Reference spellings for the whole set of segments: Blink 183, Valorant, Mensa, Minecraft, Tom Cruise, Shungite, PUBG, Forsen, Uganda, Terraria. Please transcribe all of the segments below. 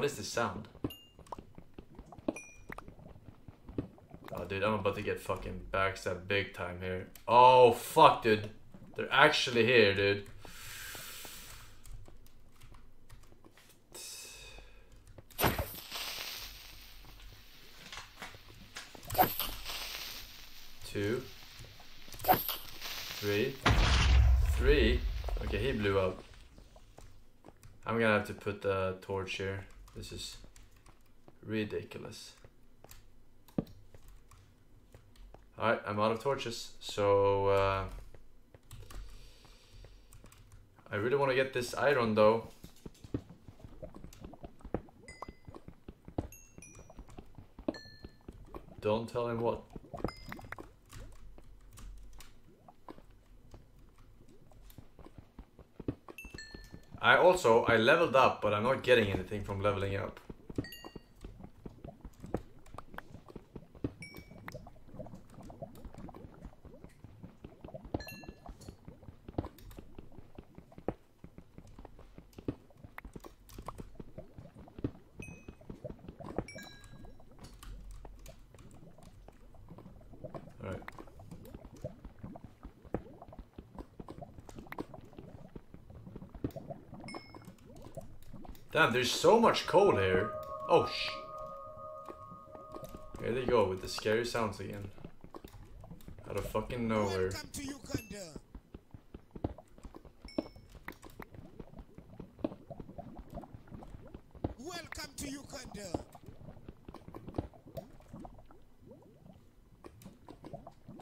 What is this sound? Oh, dude, I'm about to get fucking backstabbed big time here. Oh, fuck, dude. They're actually here, dude. Two. Three. Three. Okay, he blew up. I'm gonna have to put the torch here. This is ridiculous. Alright, I'm out of torches, so I really want to get this iron though. Don't tell him what. I leveled up, but I'm not getting anything from leveling up. Damn, there's so much coal here. Oh, shh. Here they go with the scary sounds again. Out of fucking nowhere. Welcome to Uganda. Welcome to Uganda.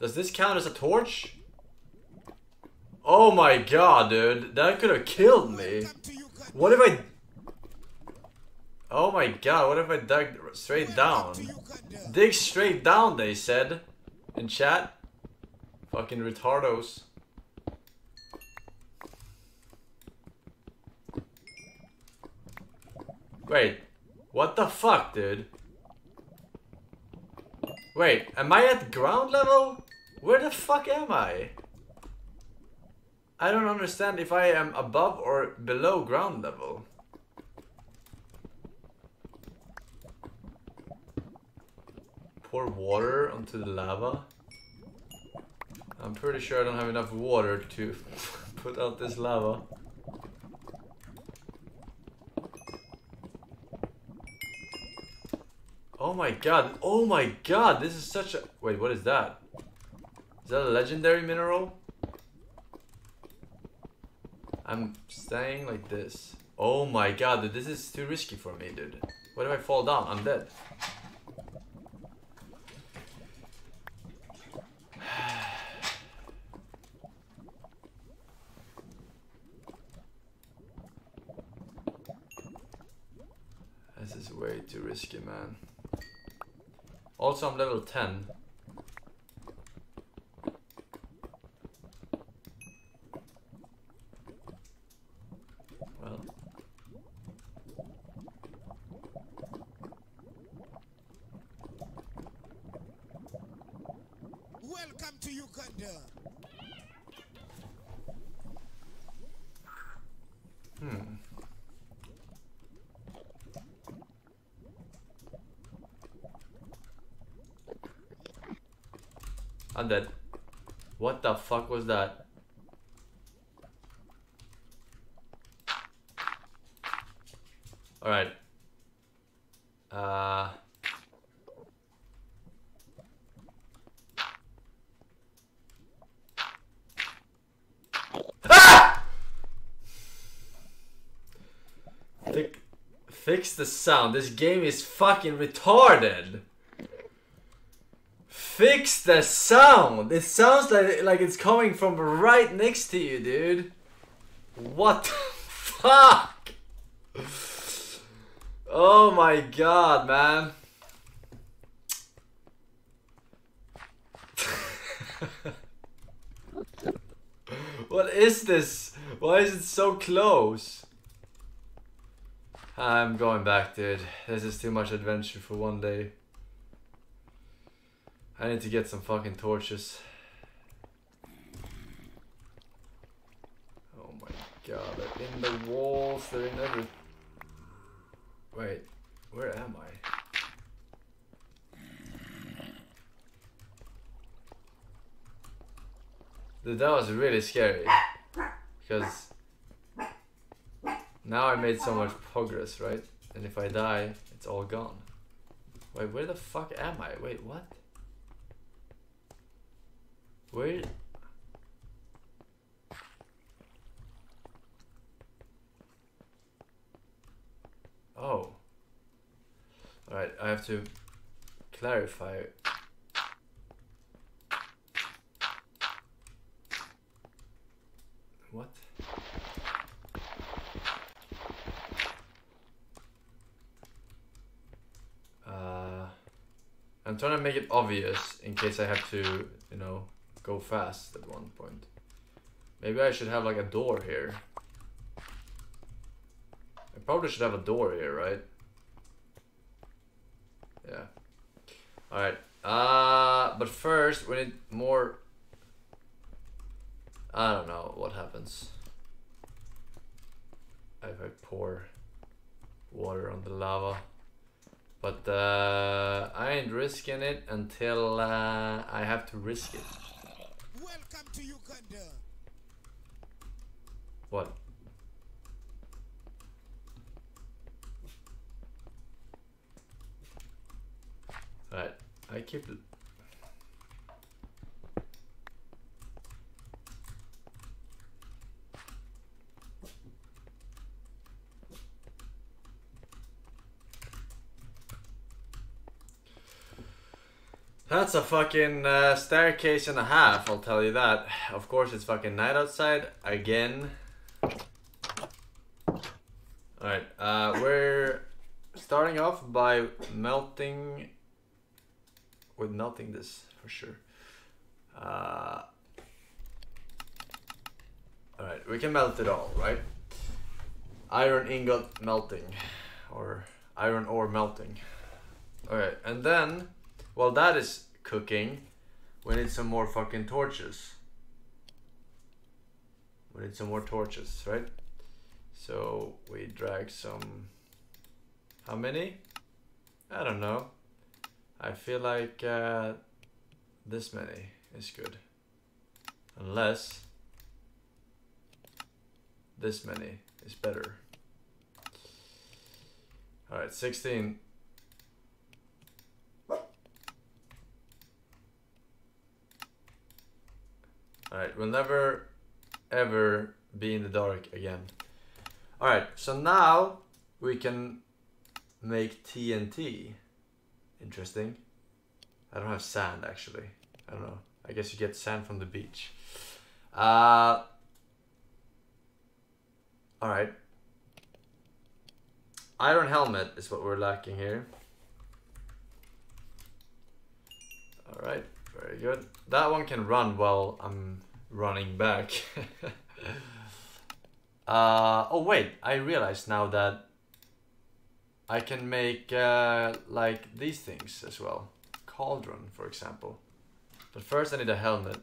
Does this count as a torch? Oh my god, dude. That could have killed me. What if I... Oh my god, what if I dug straight down? Dig straight down, they said in chat. Fucking retardos. Wait, what the fuck, dude? Wait, am I at ground level? Where the fuck am I? I don't understand if I am above or below ground level. Pour water onto the lava. I'm pretty sure I don't have enough water to put out this lava. Oh my god, this is such a... Wait, what is that? Is that a legendary mineral? I'm staying like this. Oh my god, dude, this is too risky for me, dude. What if I fall down? I'm dead. Way too risky, man. Also, I'm level 10. Well, welcome to Uganda. I'm dead. What the fuck was that? Alright. Ah! Fix the sound. This game is fucking retarded. Fix the sound! It sounds like it's coming from right next to you, dude. What the fuck? Oh my god, man. What is this? Why is it so close? I'm going back, dude. This is too much adventure for one day. I need to get some fucking torches. Oh my god, they're in the walls, they're in everything. Wait, where am I? Dude, that was really scary. Because now I made so much progress, right? And if I die, it's all gone. Wait, where the fuck am I? Wait, what? Where? Oh. Alright, I have to clarify. What? I'm trying to make it obvious in case I have to, you know, go fast at one point. Maybe I should have like a door here. I probably should have a door here, right? Yeah. Alright. But first we need more... I don't know what happens if I pour water on the lava. But I ain't risking it until I have to risk it. Welcome to Uganda. What? Alright, I keep it. That's a fucking staircase and a half, I'll tell you that. Of course it's fucking night outside, again. Alright, we're starting off by melting... with melting this, for sure. Alright, we can melt it all, right? Iron ingot melting. Or iron ore melting. Alright, and then... while that is cooking, we need some more fucking torches. We need some more torches, right? So we drag some... how many? I don't know. I feel like this many is good. Unless this many is better. Alright, 16. Alright, we'll never, ever be in the dark again. Alright, so now we can make TNT. Interesting. I don't have sand, actually. I don't know. I guess you get sand from the beach. Alright. Iron helmet is what we're lacking here. Alright. Very good. That one can run while I'm running back. Oh wait, I realized now that I can make like these things as well. Cauldron, for example. But first I need a helmet.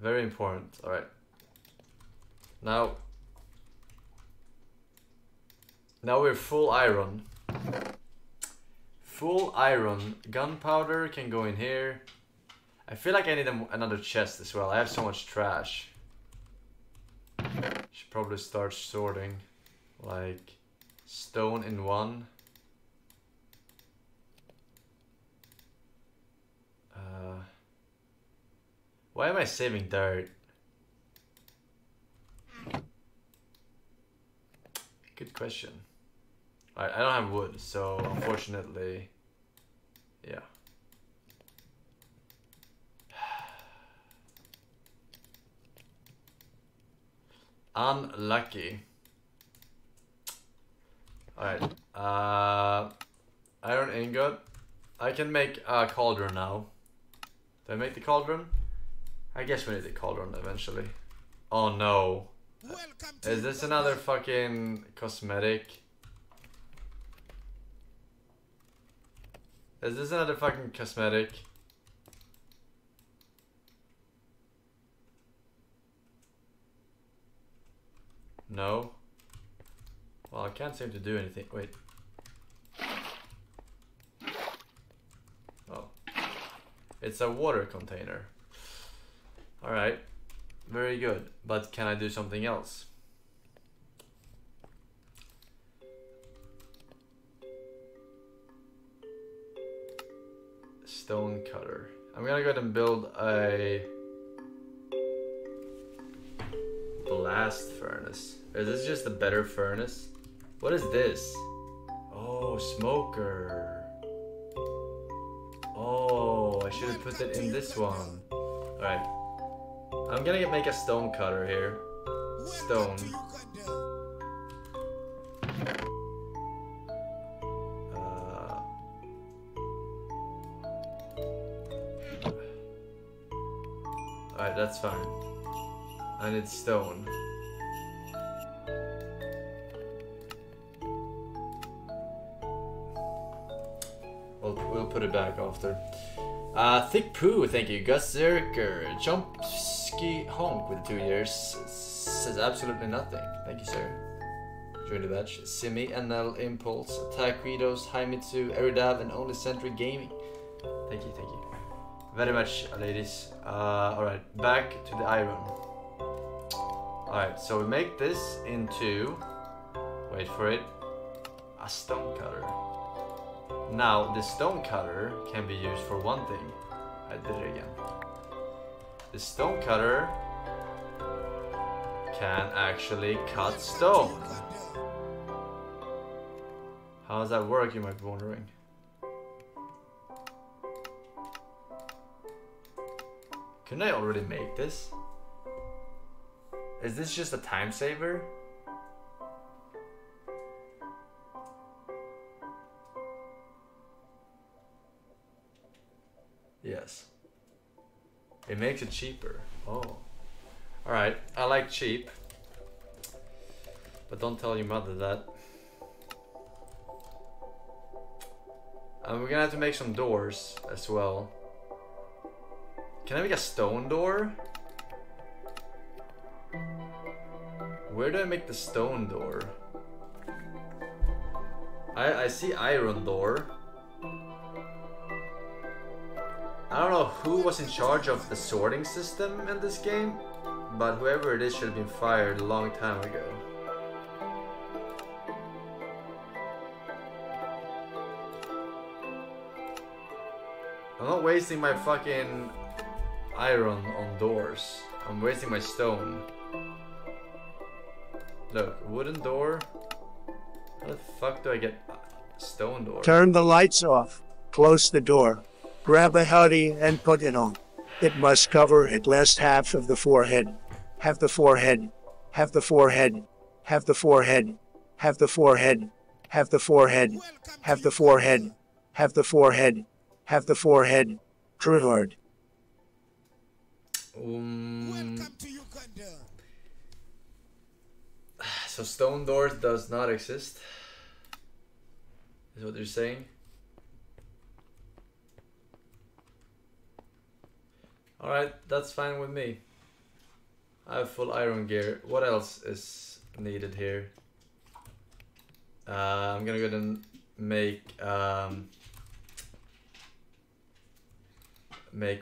Very important. Alright. Now we're full iron. Full iron, gunpowder can go in here. I feel like I need another chest as well. I have so much trash. Should probably start sorting, like stone in one. Why am I saving dirt? Good question. I don't have wood, so unfortunately, yeah. Unlucky. Alright, iron ingot. I can make a cauldron now. Did I make the cauldron? I guess we need the cauldron eventually. Oh no. Is this another fucking cosmetic? Is this another fucking cosmetic? No. Well, I can't seem to do anything. Wait. Oh. It's a water container. Alright. Very good. But can I do something else? Stone cutter. I'm gonna go ahead and build a blast furnace. Is this just a better furnace? What is this? Oh, smoker. Oh, I should have put it in this one. Alright. I'm gonna make a stone cutter here. Stone. Alright, that's fine. I need stone. We'll put it back after. Thick poo, thank you. Gus Zerker. Chompsky Honk with 2 years. Says absolutely nothing. Thank you, sir. Join the batch. Simi, NL, Impulse, Attack Credos, Haimitsu, Eridav, and Only Century Gaming. Thank you, thank you. Very much, ladies. Alright, back to the iron. Alright, so we make this into... Wait for it. A stone cutter. Now, the stone cutter can be used for one thing. I did it again. The stone cutter can actually cut stone. How does that work, you might be wondering. Can I already make this? Is this just a time saver? Yes. It makes it cheaper. Oh. Alright, I like cheap. But don't tell your mother that. And we're gonna have to make some doors as well. Can I make a stone door? Where do I make the stone door? I see iron door. I don't know who was in charge of the sorting system in this game, but whoever it is should have been fired a long time ago. I'm not wasting my fucking iron on doors. I'm wasting my stone. Look, wooden door. How the fuck do I get stone door? Turn the lights off. Close the door. Grab a hoodie and put it on. It must cover at least half of the forehead. Have the forehead. Have the forehead. Have the forehead. Have the forehead. Have the forehead. Have the forehead. Have the forehead. Have the forehead. True Lord. Welcome to Uganda. So stone doors does not exist. Is what they're saying. Alright, that's fine with me. I have full iron gear. What else is needed here? I'm gonna go ahead and make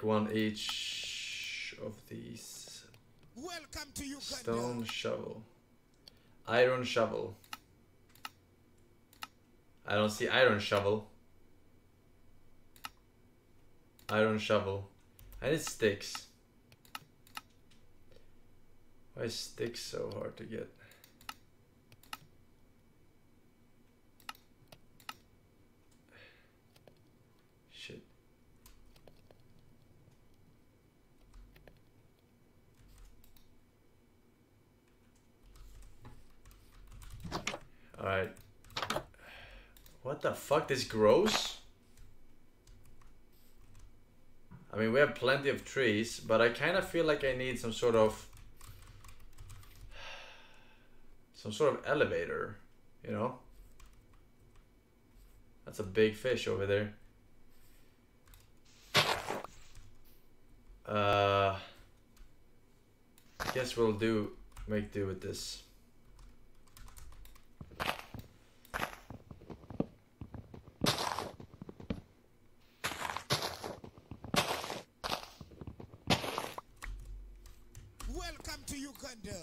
one each of these. Welcome to Uganda. Stone shovel, iron shovel. I don't see iron shovel. Iron shovel. I need sticks. Why is sticks so hard to get? Alright. What the fuck? This grows? I mean, we have plenty of trees, but I kind of feel like I need some sort of... elevator, you know? That's a big fish over there. I guess we'll make do with this. Uganda.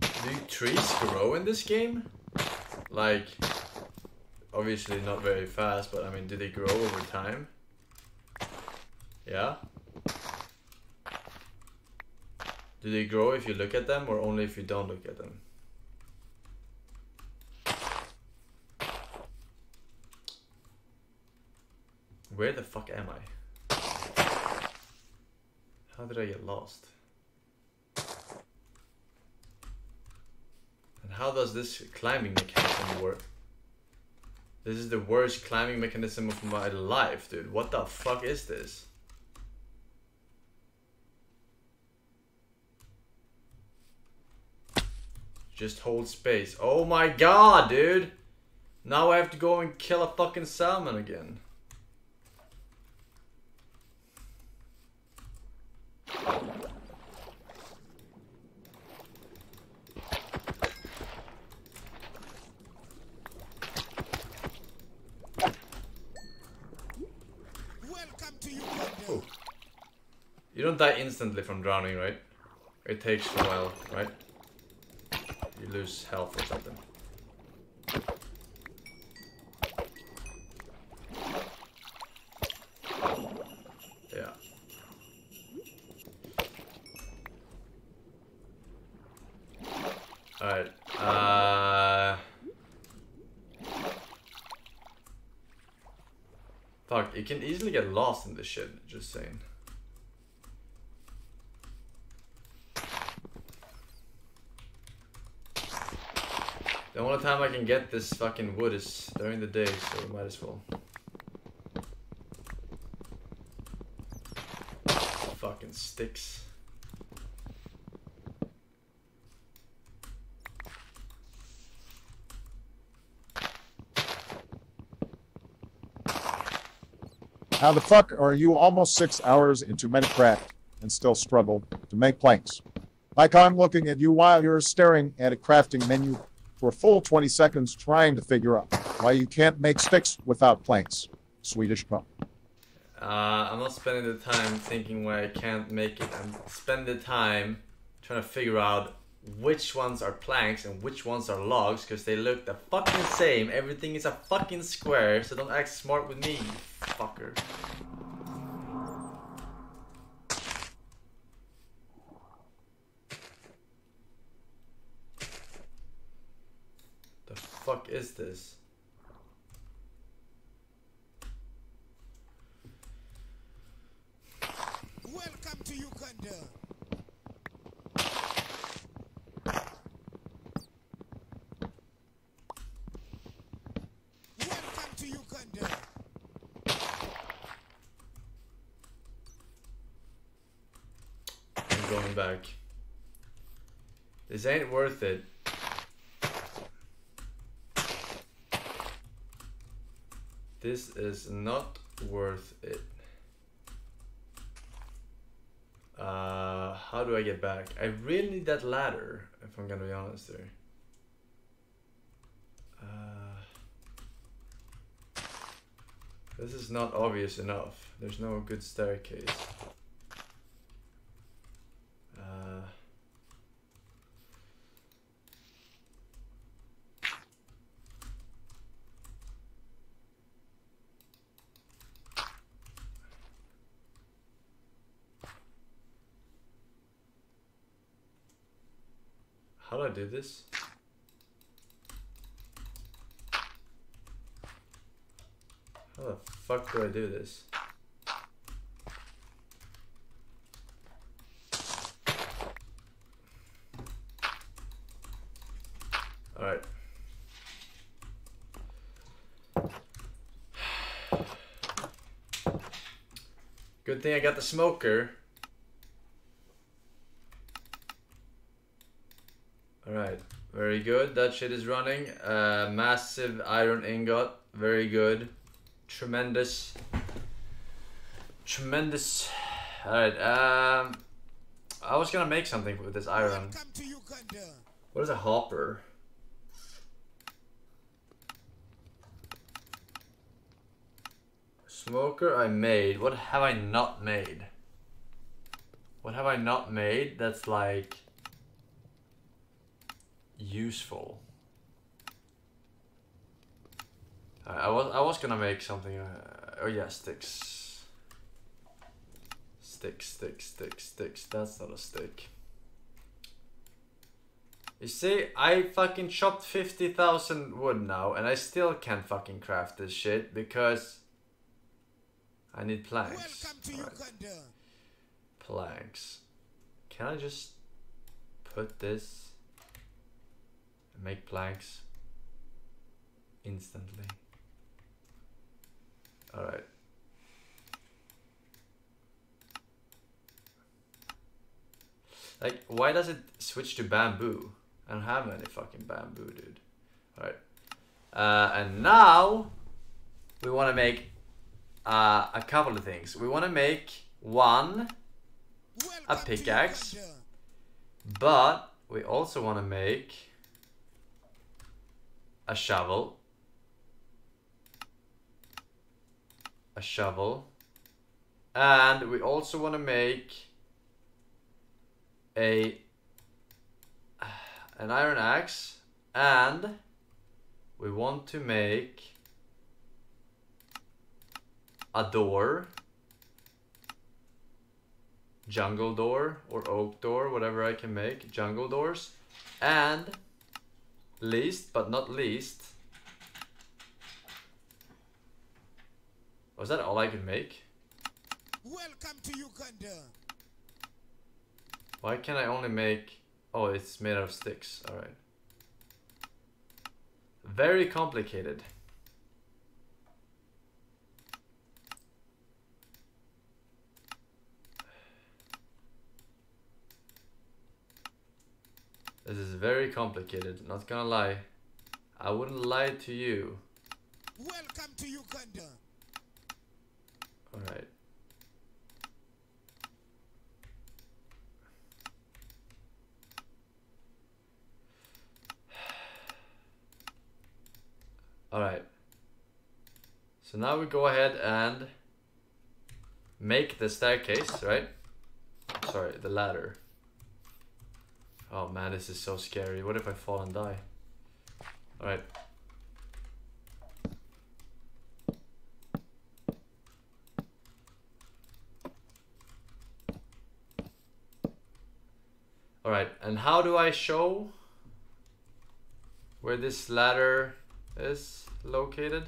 Do trees grow in this game? Like, obviously not very fast, but I mean, do they grow over time? Yeah? Do they grow if you look at them, or only if you don't look at them? Where the fuck am I? How did I get lost? And how does this climbing mechanism work? This is the worst climbing mechanism of my life, dude. What the fuck is this? Just hold space. Oh my god, dude! Now I have to go and kill a fucking salmon again. You don't die instantly from drowning, right? It takes a while, right? You lose health or something. Yeah. Alright, fuck, you can easily get lost in this shit, just saying. The only time I can get this fucking wood is during the day, so we might as well. Fucking sticks. How the fuck are you almost 6 hours into Minecraft and still struggle to make planks? Like, I'm looking at you while you're staring at a crafting menu for a full 20 seconds trying to figure out why you can't make sticks without planks. Swedish pump. I'm not spending the time thinking why I can't make it. I'm spending the time trying to figure out which ones are planks and which ones are logs, because they look the fucking same. Everything is a fucking square, so don't act smart with me, you fucker. What the fuck is this? Welcome to Uganda. Welcome to Uganda. I'm going back. This ain't worth it. This is not worth it. How do I get back? I really need that ladder, if I'm gonna be honest there. This is not obvious enough. There's no good staircase. How do I do this? How the fuck do I do this? All right. Good thing I got the smoker. Alright, very good. That shit is running. Massive iron ingot. Very good. Tremendous. Tremendous. Alright, I was gonna make something with this iron. What is a hopper? Smoker I made. What have I not made? What have I not made that's like useful? I was gonna make something. Oh yeah, sticks. Sticks. That's not a stick. You see, I fucking chopped 50,000 wood now, and I still can't fucking craft this shit because I need planks. Welcome to Uganda. Planks. Can I just put this and make planks instantly? All right. Like, why does it switch to bamboo? I don't have any fucking bamboo, dude. Alright. And now, we want to make a couple of things. We want to make one, a pickaxe. But we also want to make a shovel. And we also want to make an iron axe, and we want to make a door, jungle door or oak door, whatever I can make, jungle doors, and least but not least, was that all I could make? Welcome to Uganda. Why can I only make... Oh, it's made out of sticks. Alright. Very complicated. This is very complicated, not gonna lie. I wouldn't lie to you. Welcome to Uganda. Alright. Alright, so now we go ahead and make the staircase, right? Sorry, the ladder. Oh man, this is so scary. What if I fall and die? Alright. Alright, and how do I show where this ladder is located?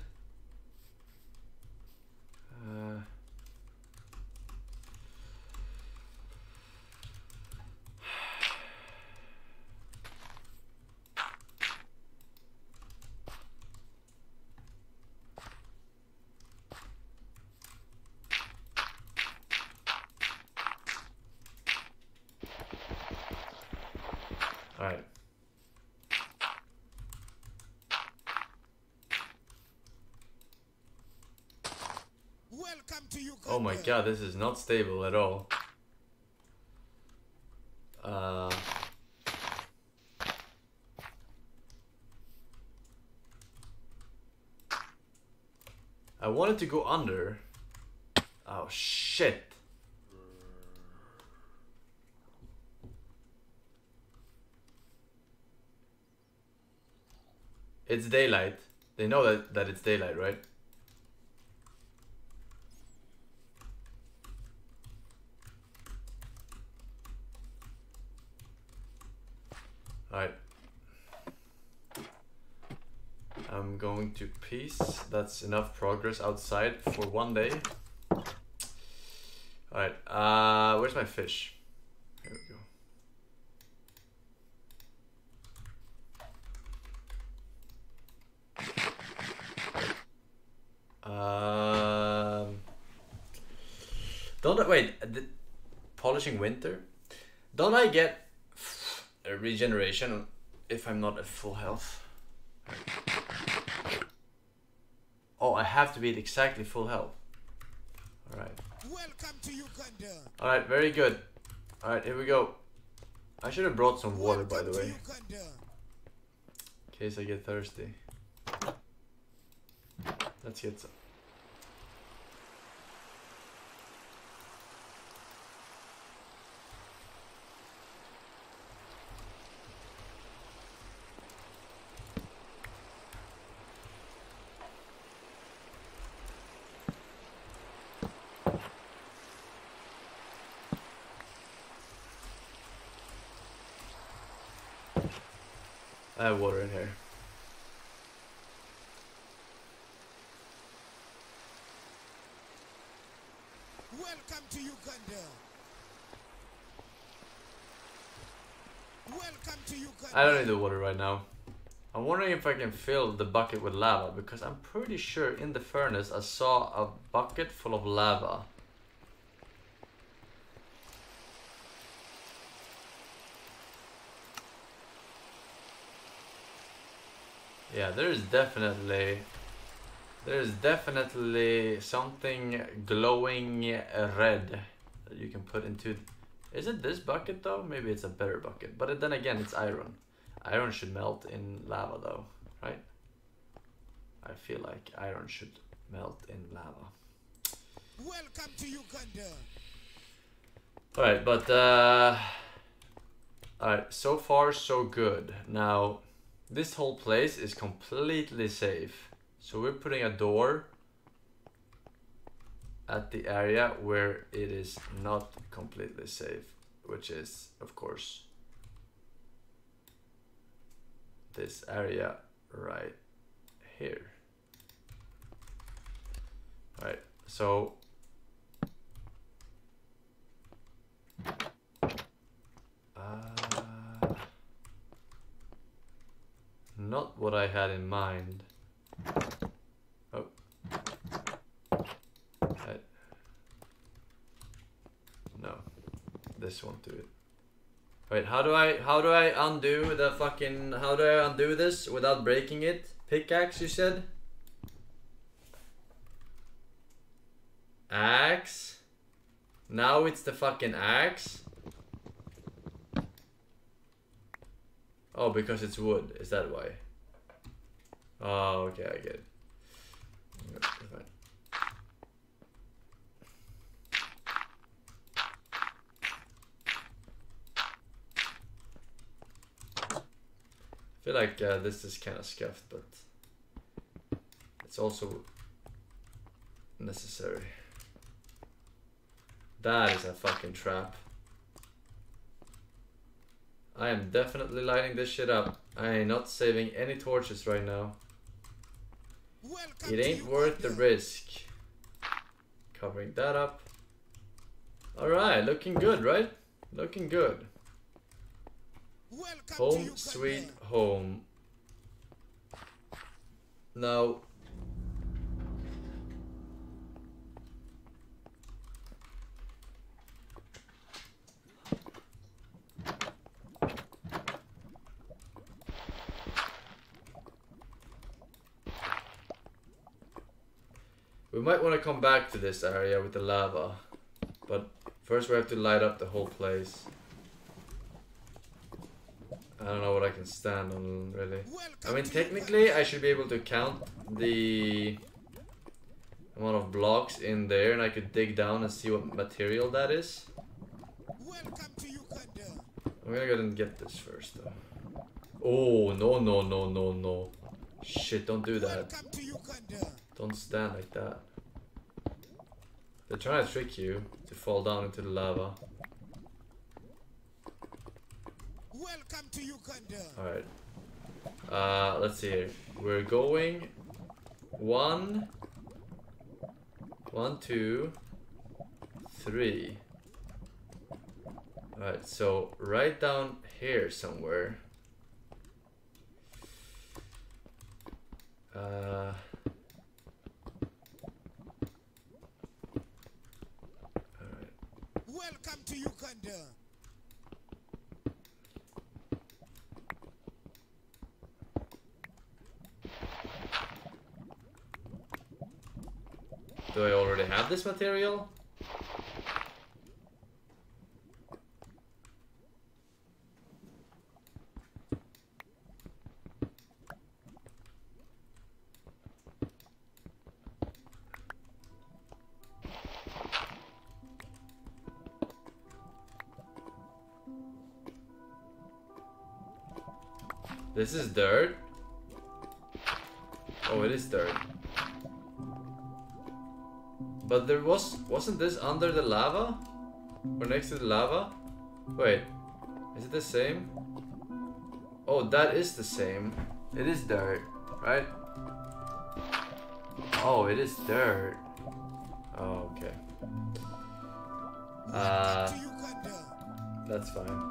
All right. Oh my god, this is not stable at all. I wanted to go under. Oh shit. It's daylight. They know that it's daylight, right? Alright. I'm going to peace. That's enough progress outside for one day. Alright, where's my fish? Here we go. Don't wait. Polishing winter. Don't I get a regeneration if I'm not at full health? Oh, I have to be at exactly full health. All right. Welcome to Uganda. All right, very good. All right, here we go. I should have brought some water, by the way, in case I get thirsty. Let's get some. I have water in here. Welcome to Uganda. Welcome to Uganda. I don't need the water right now. I'm wondering if I can fill the bucket with lava, because I'm pretty sure in the furnace I saw a bucket full of lava. Yeah, there is definitely something glowing red that you can put into. Is it this bucket though? Maybe it's a better bucket, but then again, it's iron. Iron should melt in lava though, right? I feel like iron should melt in lava. Welcome to Uganda. All right, but all right, so far so good. Now this whole place is completely safe. So we're putting a door at the area where it is not completely safe, which is, of course, this area right here. All right, so not what I had in mind. Oh. No. This won't do it. Wait, how do I undo the fucking, how do I undo this without breaking it? Pickaxe, you said? Axe? Now it's the fucking axe? Oh, because it's wood. Is that why? Oh, okay, I get it. I feel like this is kind of scuffed, but it's also necessary. That is a fucking trap. I am definitely lighting this shit up. I ain't not saving any torches right now. Welcome, it ain't worth the risk. Covering that up. Alright, looking good, right? Looking good. Welcome home sweet home. Now, we might want to come back to this area with the lava, but first we have to light up the whole place. I don't know what I can stand on, really. I mean, technically I should be able to count the amount of blocks in there, and I could dig down and see what material that is. I'm gonna go and get this first though. Oh, no, no, no, no, no. Shit, don't do that. Don't stand like that. They're trying to trick you to fall down into the lava. Welcome to Uganda. Alright. Let's see here. We're going 1, 1, 2, 3. Alright, so right down here somewhere. Welcome to Uganda. Do I already have this material? This is dirt? Oh, it is dirt. But there wasn't this under the lava? Or next to the lava? Wait, is it the same? Oh, that is the same. It is dirt, right? Oh, it is dirt. Oh, okay. That's fine.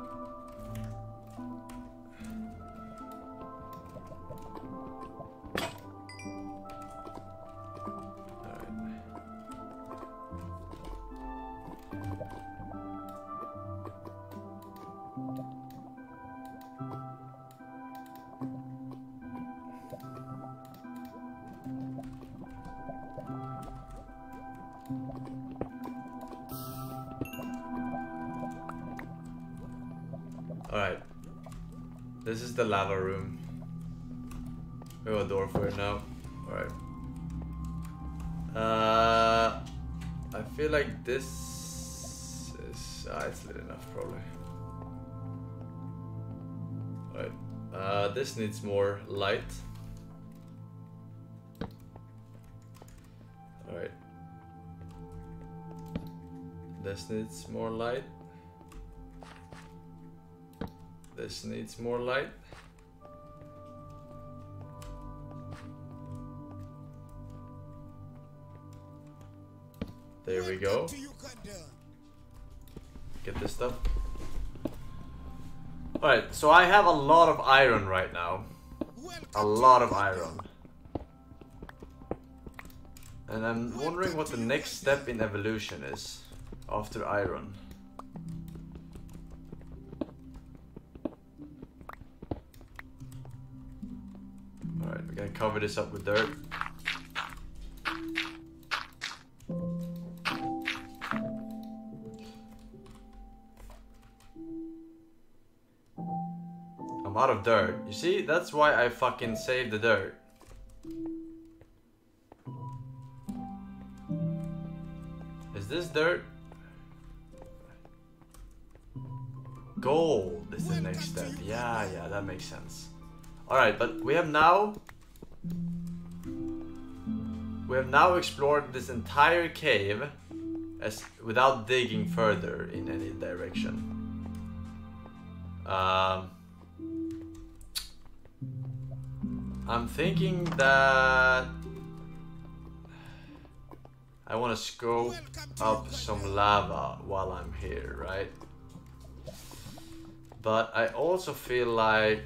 Alright, this is the lava room. We have a door for it now. Alright. I feel like this is... it's lit enough, probably. Alright, this needs more light. Alright. This needs more light. This needs more light. There we go. Get this stuff. Alright, so I have a lot of iron right now. A lot of iron. And I'm wondering what the next step in evolution is after iron. Cover this up with dirt. I'm out of dirt. You see, that's why I fucking saved the dirt. Is this dirt? Gold is the next step. Yeah, that makes sense. Alright, but we have now... We have now explored this entire cave without digging further in any direction. I'm thinking that I want to scope up some lava while I'm here, right? But I also feel like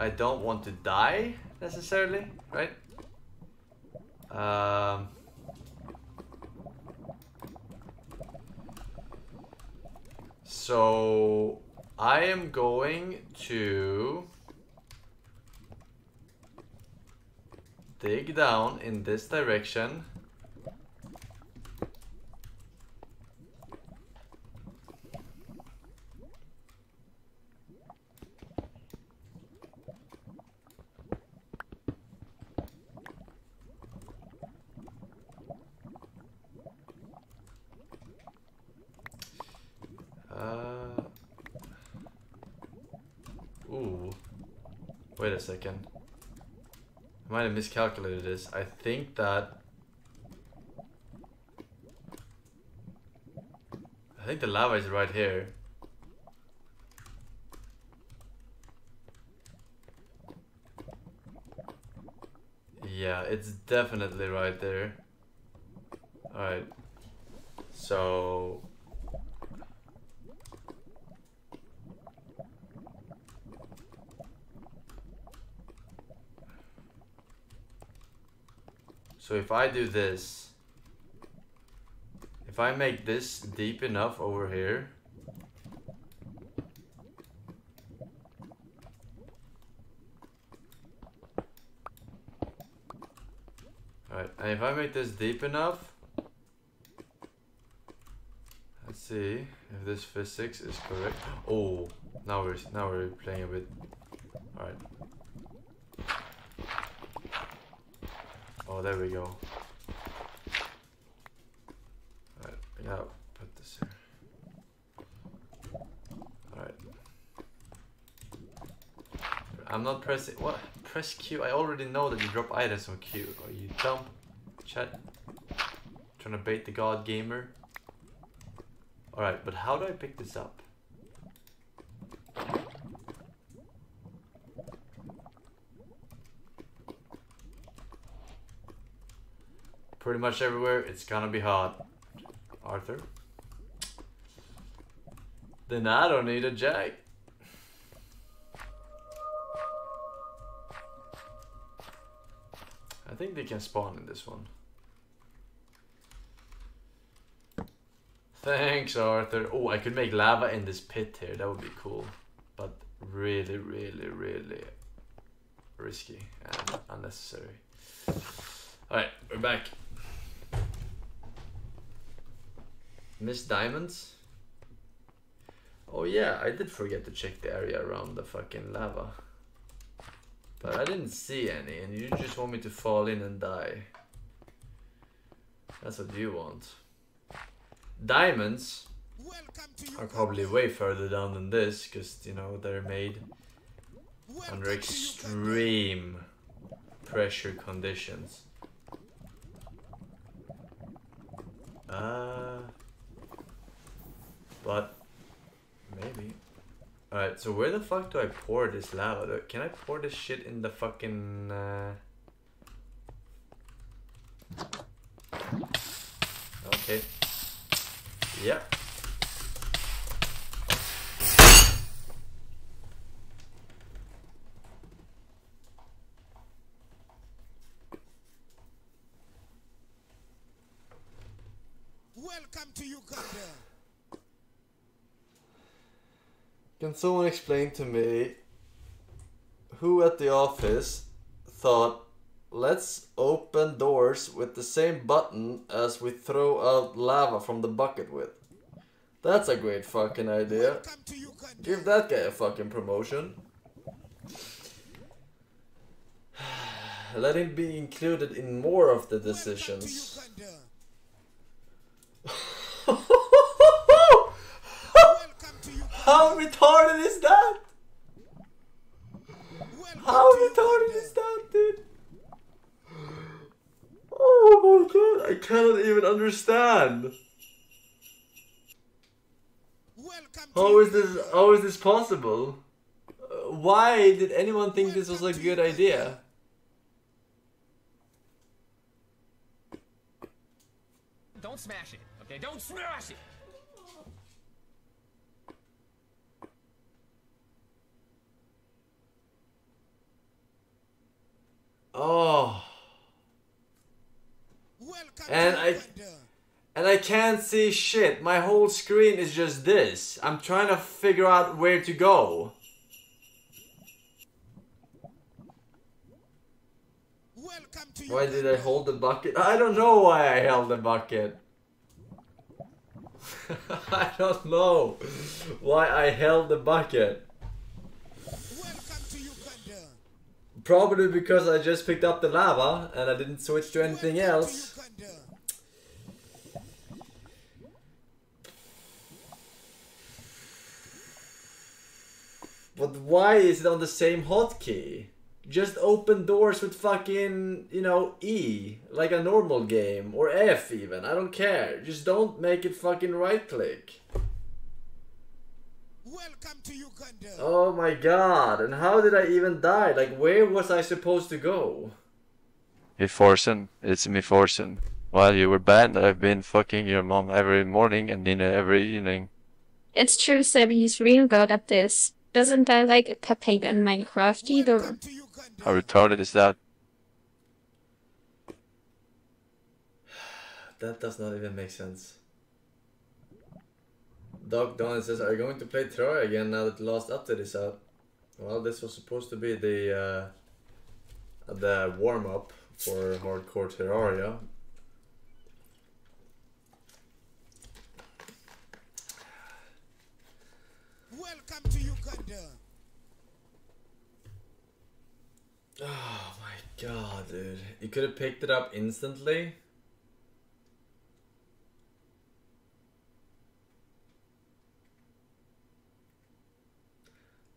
I don't want to die necessarily, right? So I am going to dig down in this direction. Wait a second. I might have miscalculated this. I think that... I think the lava is right here. Yeah, it's definitely right there. Alright. So... So if I do this, if I make this deep enough over here, alright, and if I make this deep enough, let's see if this physics is correct. Oh, now we're playing a bit. Alright. Oh, there we go. Alright, I gotta put this here. Alright. I'm not pressing... What? Press Q? I already know that you drop items on Q. Oh, you dumb chat. Trying to bait the god gamer. Alright, but how do I pick this up? pretty much everywhere. It's gonna be hot. Arthur. Then I don't need a jack. I think they can spawn in this one. Thanks, Arthur. Oh, I could make lava in this pit here. That would be cool. But really, really, really risky and unnecessary. Alright, we're back. Miss Diamonds? Oh yeah, I did forget to check the area around the fucking lava. But I didn't see any, and you just want me to fall in and die. That's what you want. Diamonds are probably way further down than this, because, you know, they're made under extreme pressure conditions. But maybe. Alright, so where the fuck do I pour this lava? Can I pour this shit in the fucking... Okay. Yeah. Welcome to Uganda. Can someone explain to me who at the office thought, let's open doors with the same button as we throw out lava from the bucket with? That's a great fucking idea. Give that guy a fucking promotion. Let him be included in more of the decisions. How retarded is that? How retarded is that, dude? Oh my god, I cannot even understand. How is this possible? Why did anyone think this was a good idea? Don't smash it, okay? Don't smash it! Oh. And I can't see shit. My whole screen is just this. I'm trying to figure out where to go. Why did I hold the bucket? I don't know why I held the bucket. I don't know why I held the bucket. Probably because I just picked up the lava and I didn't switch to anything else. But why is it on the same hotkey? Just open doors with fucking, you know, E, like a normal game, or F even, I don't care. Just don't make it fucking right click. Welcome to Uganda. Oh my god, and how did I even die? Like, where was I supposed to go? Hey Forsen, it's me Forsen. While you were banned, I've been fucking your mom every morning and dinner every evening. It's true, Sam, he's real good at this. Doesn't I like a cupcake in Minecraft either? How retarded is that? That does not even make sense. Doc Don says, are you going to play Troy again now that the last update is out? Well, this was supposed to be the warm-up for Hardcore Terraria. Welcome to Uganda. Oh my god, dude. You could have picked it up instantly.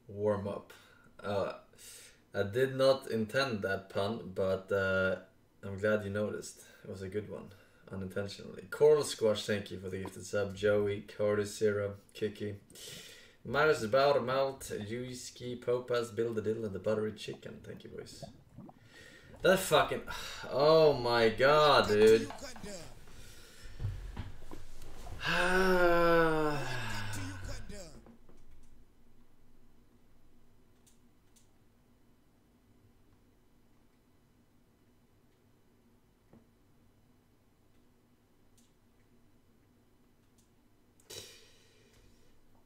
Warm up. I did not intend that pun, but I'm glad you noticed. It was a good one, unintentionally. Coral Squash, thank you for the gifted sub. Joey, Cordy, Sierra, Kiki, Mars, Bower, Malt, Yuiski, Popas, Build a Dill, and the Buttery Chicken. Thank you, boys. That fucking... Oh my god, dude.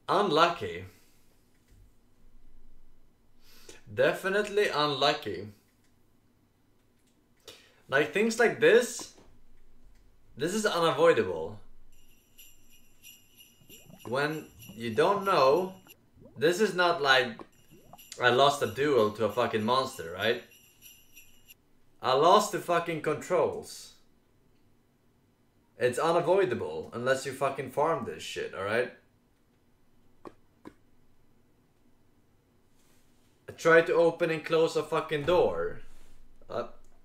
Unlucky. Definitely unlucky. Like, things like this, this is unavoidable. When you don't know, this is not like I lost a duel to a fucking monster, right? I lost the fucking controls. It's unavoidable unless you fucking farm this shit, alright? I tried to open and close a fucking door.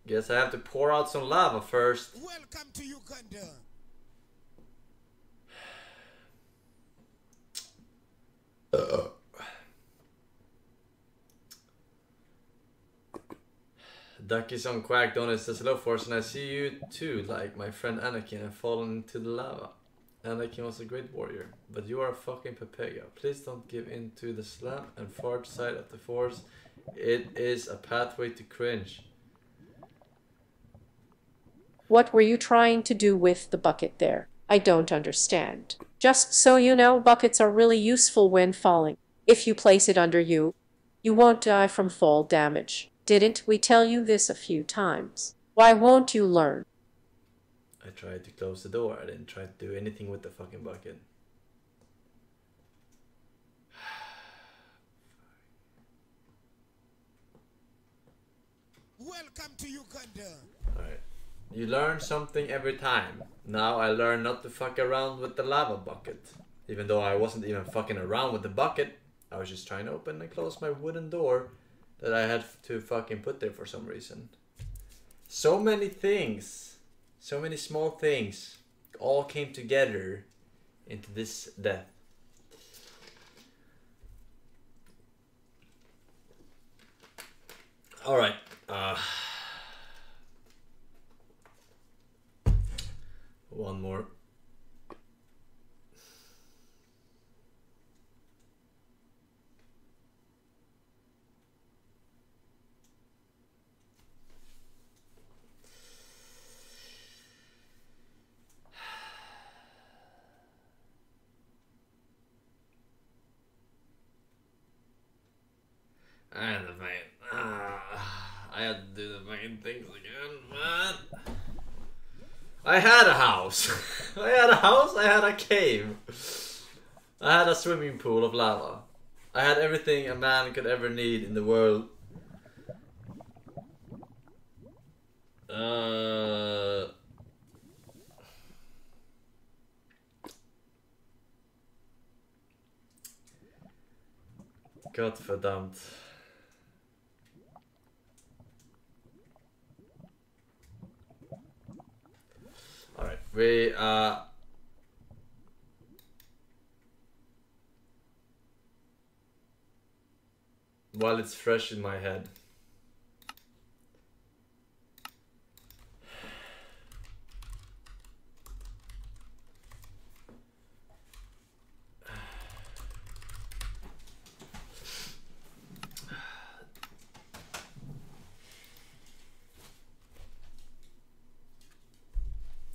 Guess I have to pour out some lava first. Welcome to Uganda. Ducky's on Quack Donis says hello, Forsen. I see you too, like my friend Anakin, have fallen into the lava. Anakin was a great warrior, but you are a fucking pepega. Please don't give in to the slam and far side of the force. It is a pathway to cringe. What were you trying to do with the bucket there? I don't understand. Just so you know, buckets are really useful when falling. If you place it under you, you won't die from fall damage. Didn't we tell you this a few times? Why won't you learn? I tried to close the door. I didn't try to do anything with the fucking bucket. Welcome to Uganda. All right. You learn something every time. Now I learn not to fuck around with the lava bucket. Even though I wasn't even fucking around with the bucket, I was just trying to open and close my wooden door that I had to fucking put there for some reason. So many things, so many small things, all came together into this death. Alright, one more. I had to fight. I had to do the fucking things again, man. I had a house. I had a house, I had a cave. I had a swimming pool of lava. I had everything a man could ever need in the world. Godverdammt. Alright, we while it's fresh in my head.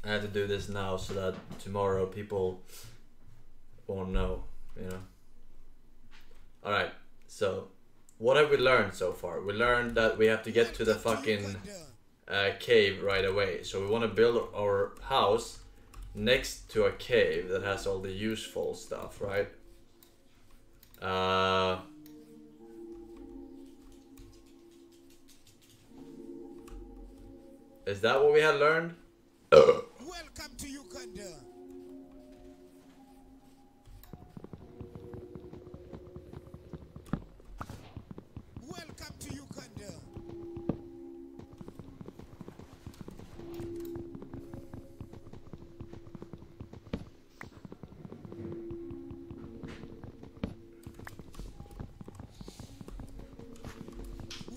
I have to do this now so that tomorrow people won't know, you know. Alright, so what have we learned so far? We learned that we have to get to the fucking cave right away. So we want to build our house next to a cave that has all the useful stuff, right? Is that what we had learned? Welcome to Uganda. Welcome to Uganda.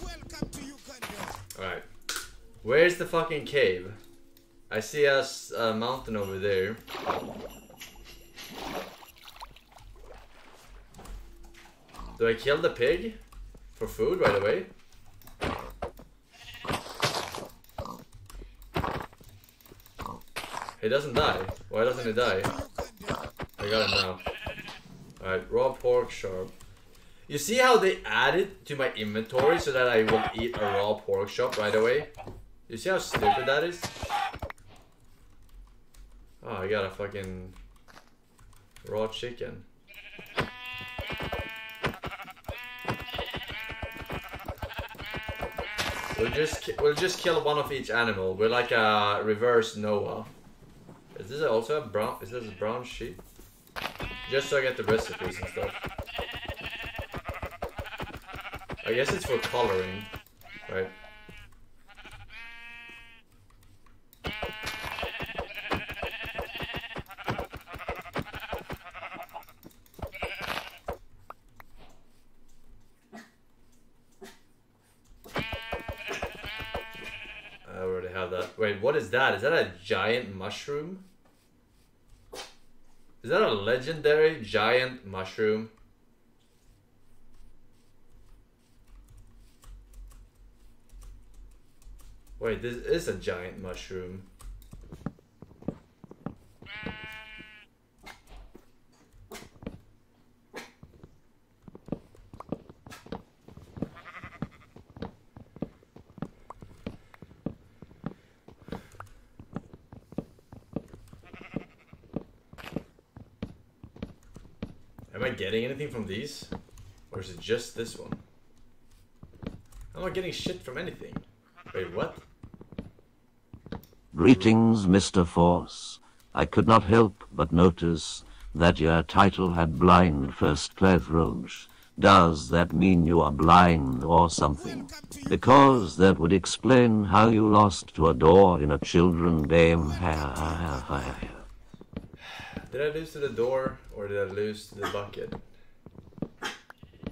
Welcome to Uganda. All right. Where's the fucking cave? I see a mountain over there. Do I kill the pig? For food right away? It doesn't die. Why doesn't it die? I got it now. Alright, raw pork chop. You see how they added to my inventory so that I will eat a raw pork chop right away? You see how stupid that is? Oh, I got a fucking raw chicken. We'll just kill one of each animal. We're like a reverse Noah. Is this also a brown? Is this a brown sheep? Just so I get the recipes and stuff. I guess it's for coloring, right? I already have that. Wait, what is that? Is that a giant mushroom? Is that a legendary giant mushroom? Wait, this is a giant mushroom. Am I getting anything from these? Or is it just this one? I'm not getting shit from anything. Wait, what? Greetings, Mr. Force. I could not help but notice that your title had blind first playthrough. Does that mean you are blind or something? Because that would explain how you lost to a door in a children's game. Did I lose to the door or did I lose to the bucket?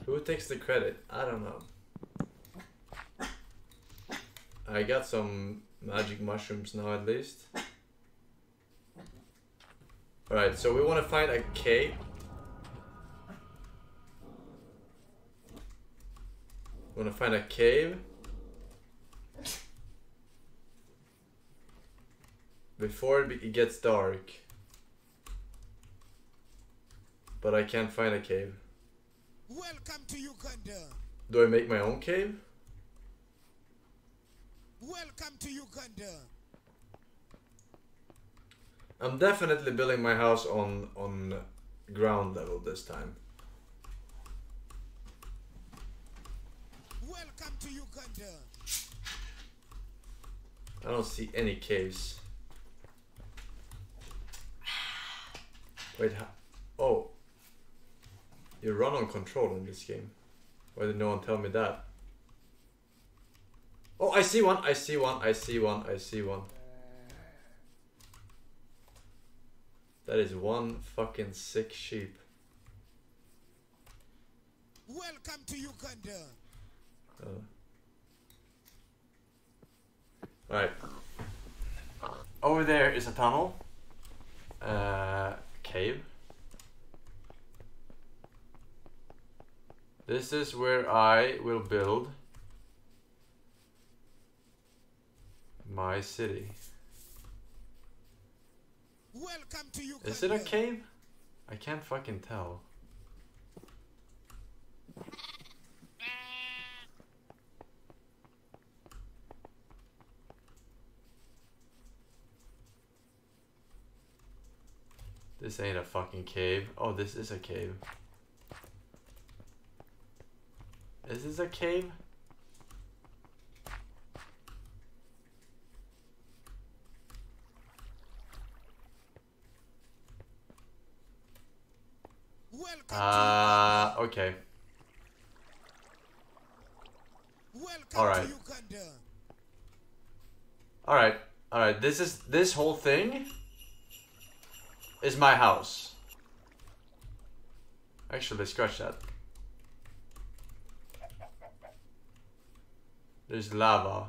Who takes the credit? I don't know. I got some magic mushrooms now at least. Alright, so we want to find a cave. We want to find a cave. Before it gets dark. But I can't find a cave. Welcome to Uganda. Do I make my own cave? Welcome to Uganda. I'm definitely building my house on ground level this time. Welcome to Uganda. I don't see any caves. Wait, oh. You run on control in this game. Why did no one tell me that? Oh, I see one, I see one, I see one, I see one. That is one fucking sick sheep. Welcome to Uganda. Alright. Over there is a tunnel. Cave. This is where I will build my city. Welcome to Uganda. Is it a cave? I can't fucking tell. This ain't a fucking cave. Oh, this is a cave. Is this a cave? Okay. Alright. Alright, alright, this whole thing is my house. Actually, scratch that. There's lava.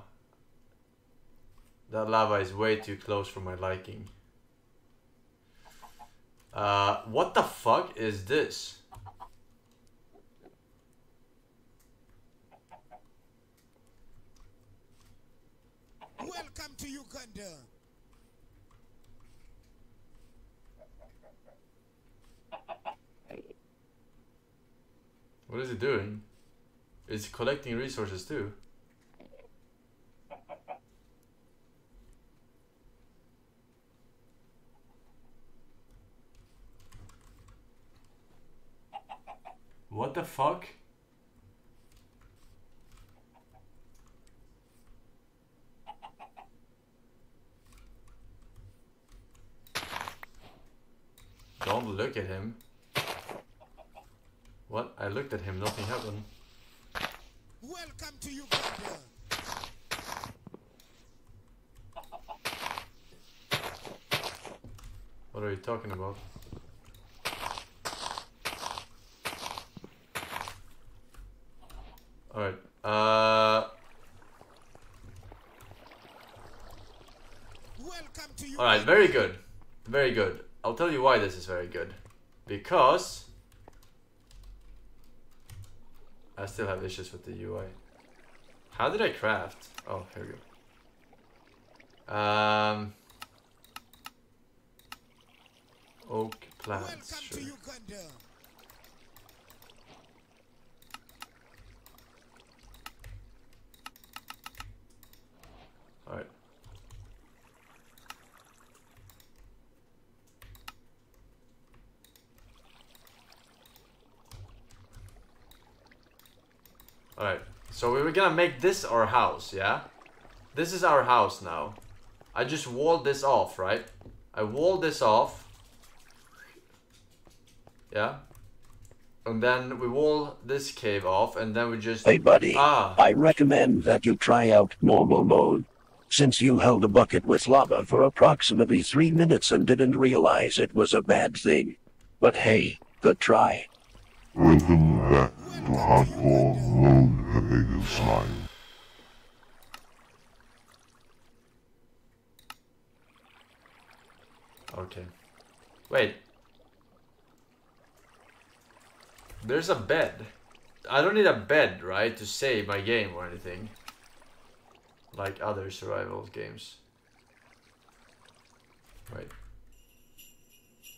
That lava is way too close for my liking. What the fuck is this? Welcome to Uganda. What is it doing? It's collecting resources too. What the fuck? Don't look at him. What? I looked at him, nothing happened. Welcome to Uganda. What are you talking about? Alright, alright, very good. Very good. I'll tell you why this is very good. Because I still have issues with the UI. How did I craft? Oh, here we go. Oak plants, sure. Alright. Alright, so we were gonna make this our house, yeah? This is our house now. I just walled this off, right? I walled this off. Yeah? And then we wall this cave off, and then we just... Hey buddy, I recommend that you try out normal mode. Since you held a bucket with lava for approximately 3 minutes and didn't realize it was a bad thing. But hey, good try. Welcome back to Hardcore Road Vegas Live. Okay. Wait. There's a bed. I don't need a bed, right, to save my game or anything. Like other survival games. Right.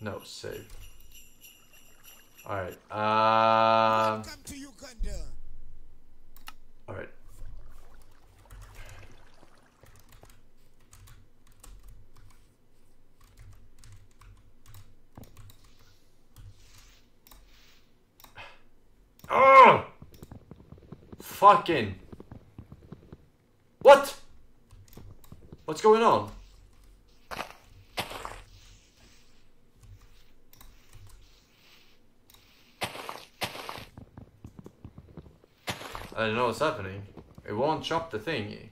No, save. Alright, alright. Oh! Fucking... What? What's going on? I don't know what's happening. It won't chop the thingy.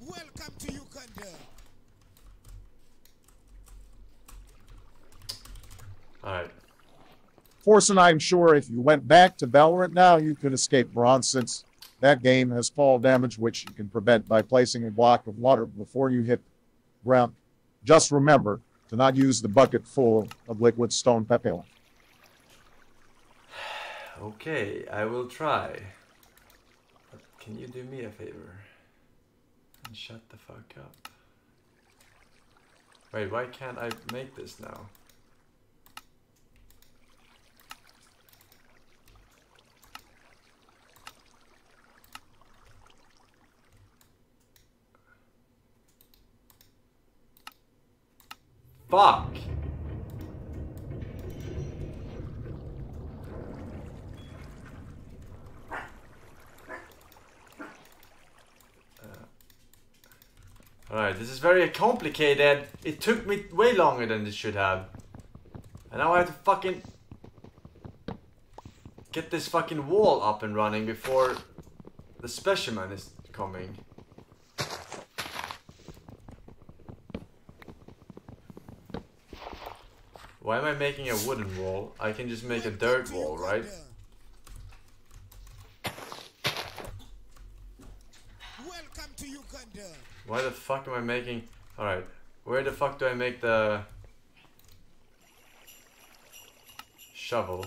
Welcome to Uganda. All right. Forsen, I'm sure if you went back to Valorant now, you could escape bronze since that game has fall damage, which you can prevent by placing a block of water before you hit ground. Just remember to not use the bucket full of liquid stone papilla. Okay, I will try. But can you do me a favor? And shut the fuck up. Wait, why can't I make this now? Fuck! Alright, this is very complicated. It took me way longer than it should have. And now I have to fucking... get this fucking wall up and running before the specimen is coming. Why am I making a wooden wall? I can just make a dirt wall, right? Welcome to Uganda. Why the fuck am I making... Alright, where the fuck do I make the... shovel?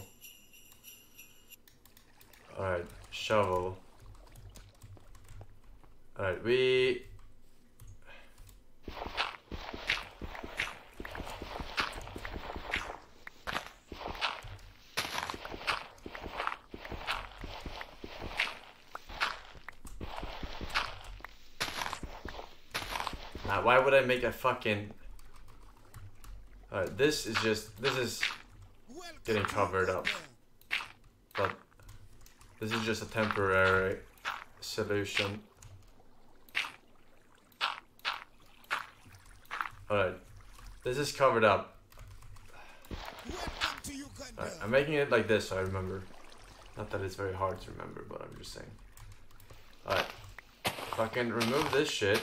Alright, shovel. Alright, we... Why would I make a fucking... Alright, this is just... This is getting covered up. But this is just a temporary solution. Alright, this is covered up. Alright, I'm making it like this so I remember. Not that it's very hard to remember, but I'm just saying. Alright, fucking remove this shit.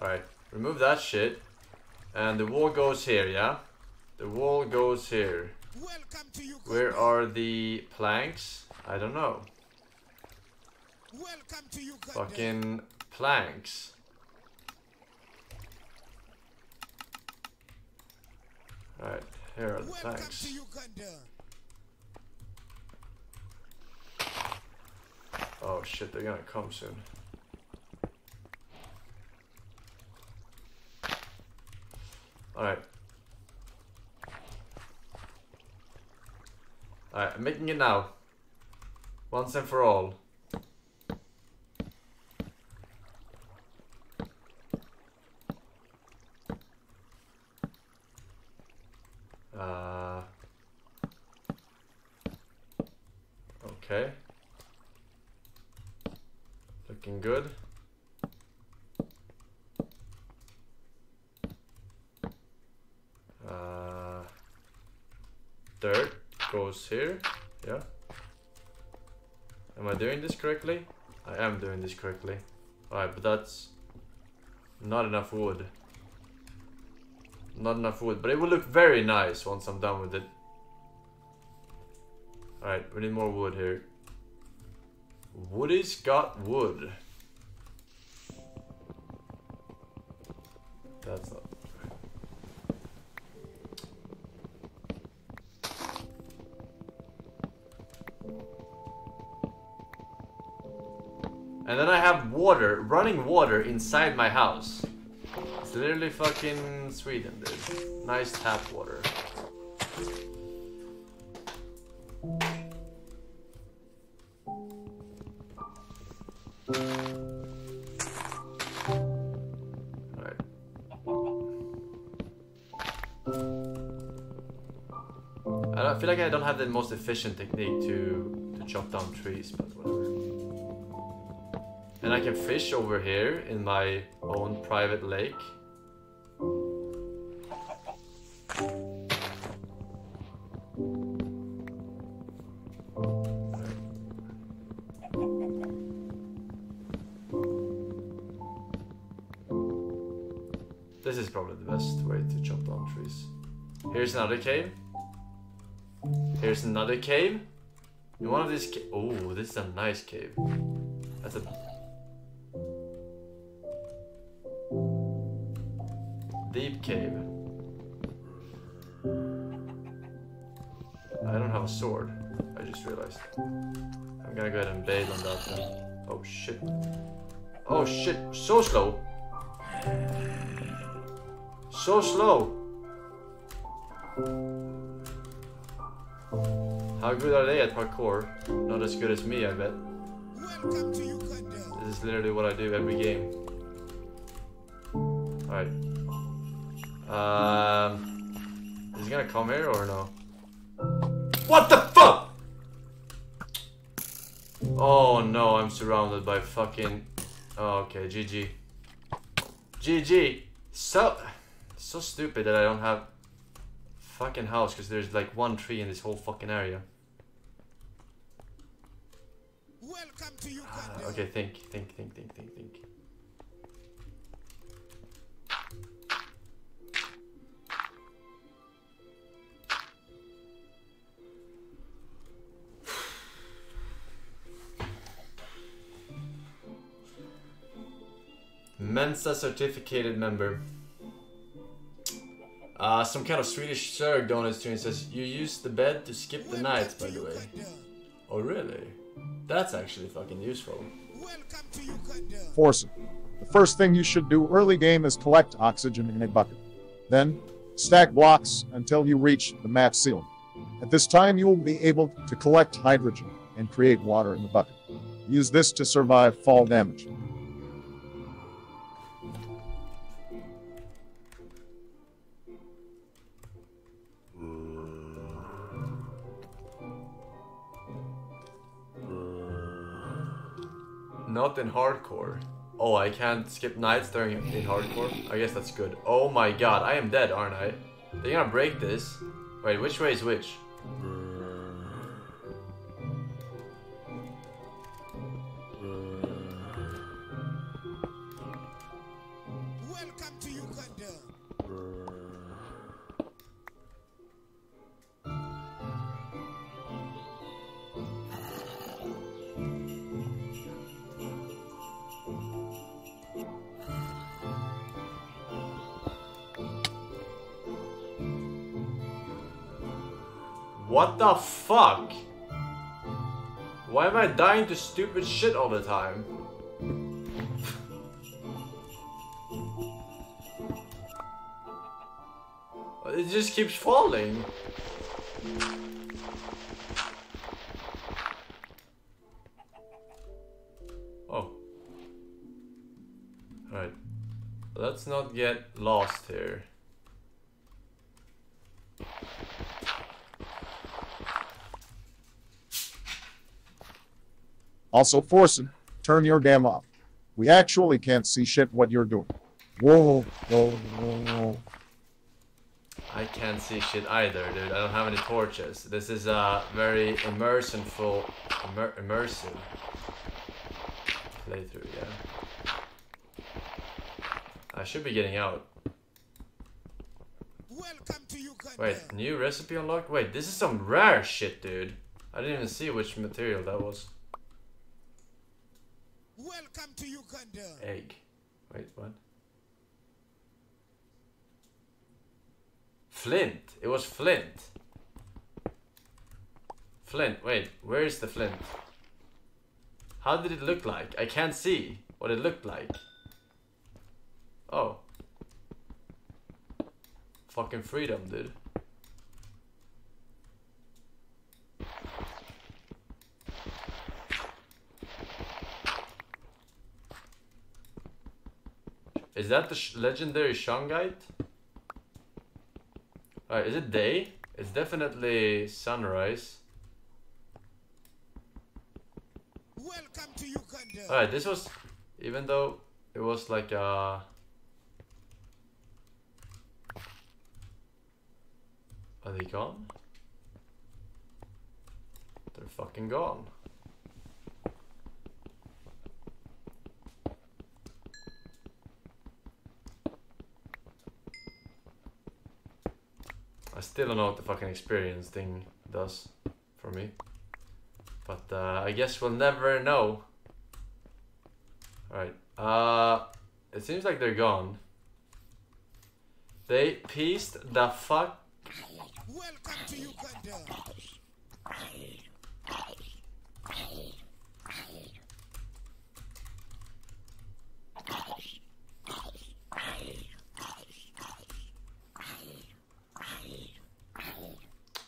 Alright, remove that shit, and the wall goes here, yeah? The wall goes here. Welcome to Uganda. Where are the planks? I don't know. Welcome to Uganda. Fucking planks. Alright, here are the planks. Oh shit, they're gonna come soon. Alright. Alright, I'm making it now. Once and for all. Okay. Looking good. Dirt goes here, yeah. Am I doing this correctly? I am doing this correctly. Alright, but that's not enough wood. Not enough wood, but it will look very nice once I'm done with it. Alright, we need more wood here. Woody's got wood. That's not... And then I have water, running water inside my house. It's literally fucking Sweden, dude. Nice tap water. Alright. I feel like I don't have the most efficient technique to chop down trees, but whatever. And I can fish over here in my own private lake. This is probably the best way to chop down trees. Here's another cave. Here's another cave. In one of these caves. Oh, this is a nice cave. That's a... deep cave. I don't have a sword. I just realized. I'm gonna go ahead and bail on that then. Oh shit. Oh shit. So slow. So slow. How good are they at parkour? Not as good as me, I bet. This is literally what I do every game. Alright. Is he gonna come here or no? What the fuck? Oh no, I'm surrounded by fucking... Oh, okay, GG. GG! So stupid that I don't have fucking house because there's like one tree in this whole fucking area. Welcome to you. Okay, think. Mensa certificated member. Some kind of Swedish Sir Donut student says, you used the bed to skip the night, by the way. Oh, really? That's actually fucking useful. Forsen, the first thing you should do early game is collect oxygen in a bucket. Then, stack blocks until you reach the map ceiling. At this time, you will be able to collect hydrogen and create water in the bucket. Use this to survive fall damage. Not in hardcore. Oh, I can't skip nights during in hardcore? I guess that's good. Oh my god, I am dead, aren't I? They're gonna break this. Wait, which way is which? Welcome to Uganda. What the fuck? Why am I dying to stupid shit all the time? It just keeps falling. Oh. Alright. Let's not get lost here. Also, Forsen, turn your damn off. We actually can't see shit what you're doing. Whoa, whoa, whoa. I can't see shit either, dude. I don't have any torches. This is very immersive playthrough, yeah. I should be getting out. Welcome to Uganda. Wait, new recipe unlocked? Wait, this is some rare shit, dude. I didn't even see which material that was. Welcome to Uganda. Egg. Wait, what? Flint. It was flint. Flint. Wait, where is the flint? How did it look like? I can't see what it looked like. Oh. Fucking freedom, dude. Is that the legendary Shungite? Alright, is it day? It's definitely sunrise. Welcome to Uganda. Alright, this was, even though it was like are they gone? They're fucking gone. I still don't know what the fucking experience thing does for me, but I guess we'll never know. Alright, it seems like they're gone. They pieced the fuck. Welcome to Uganda.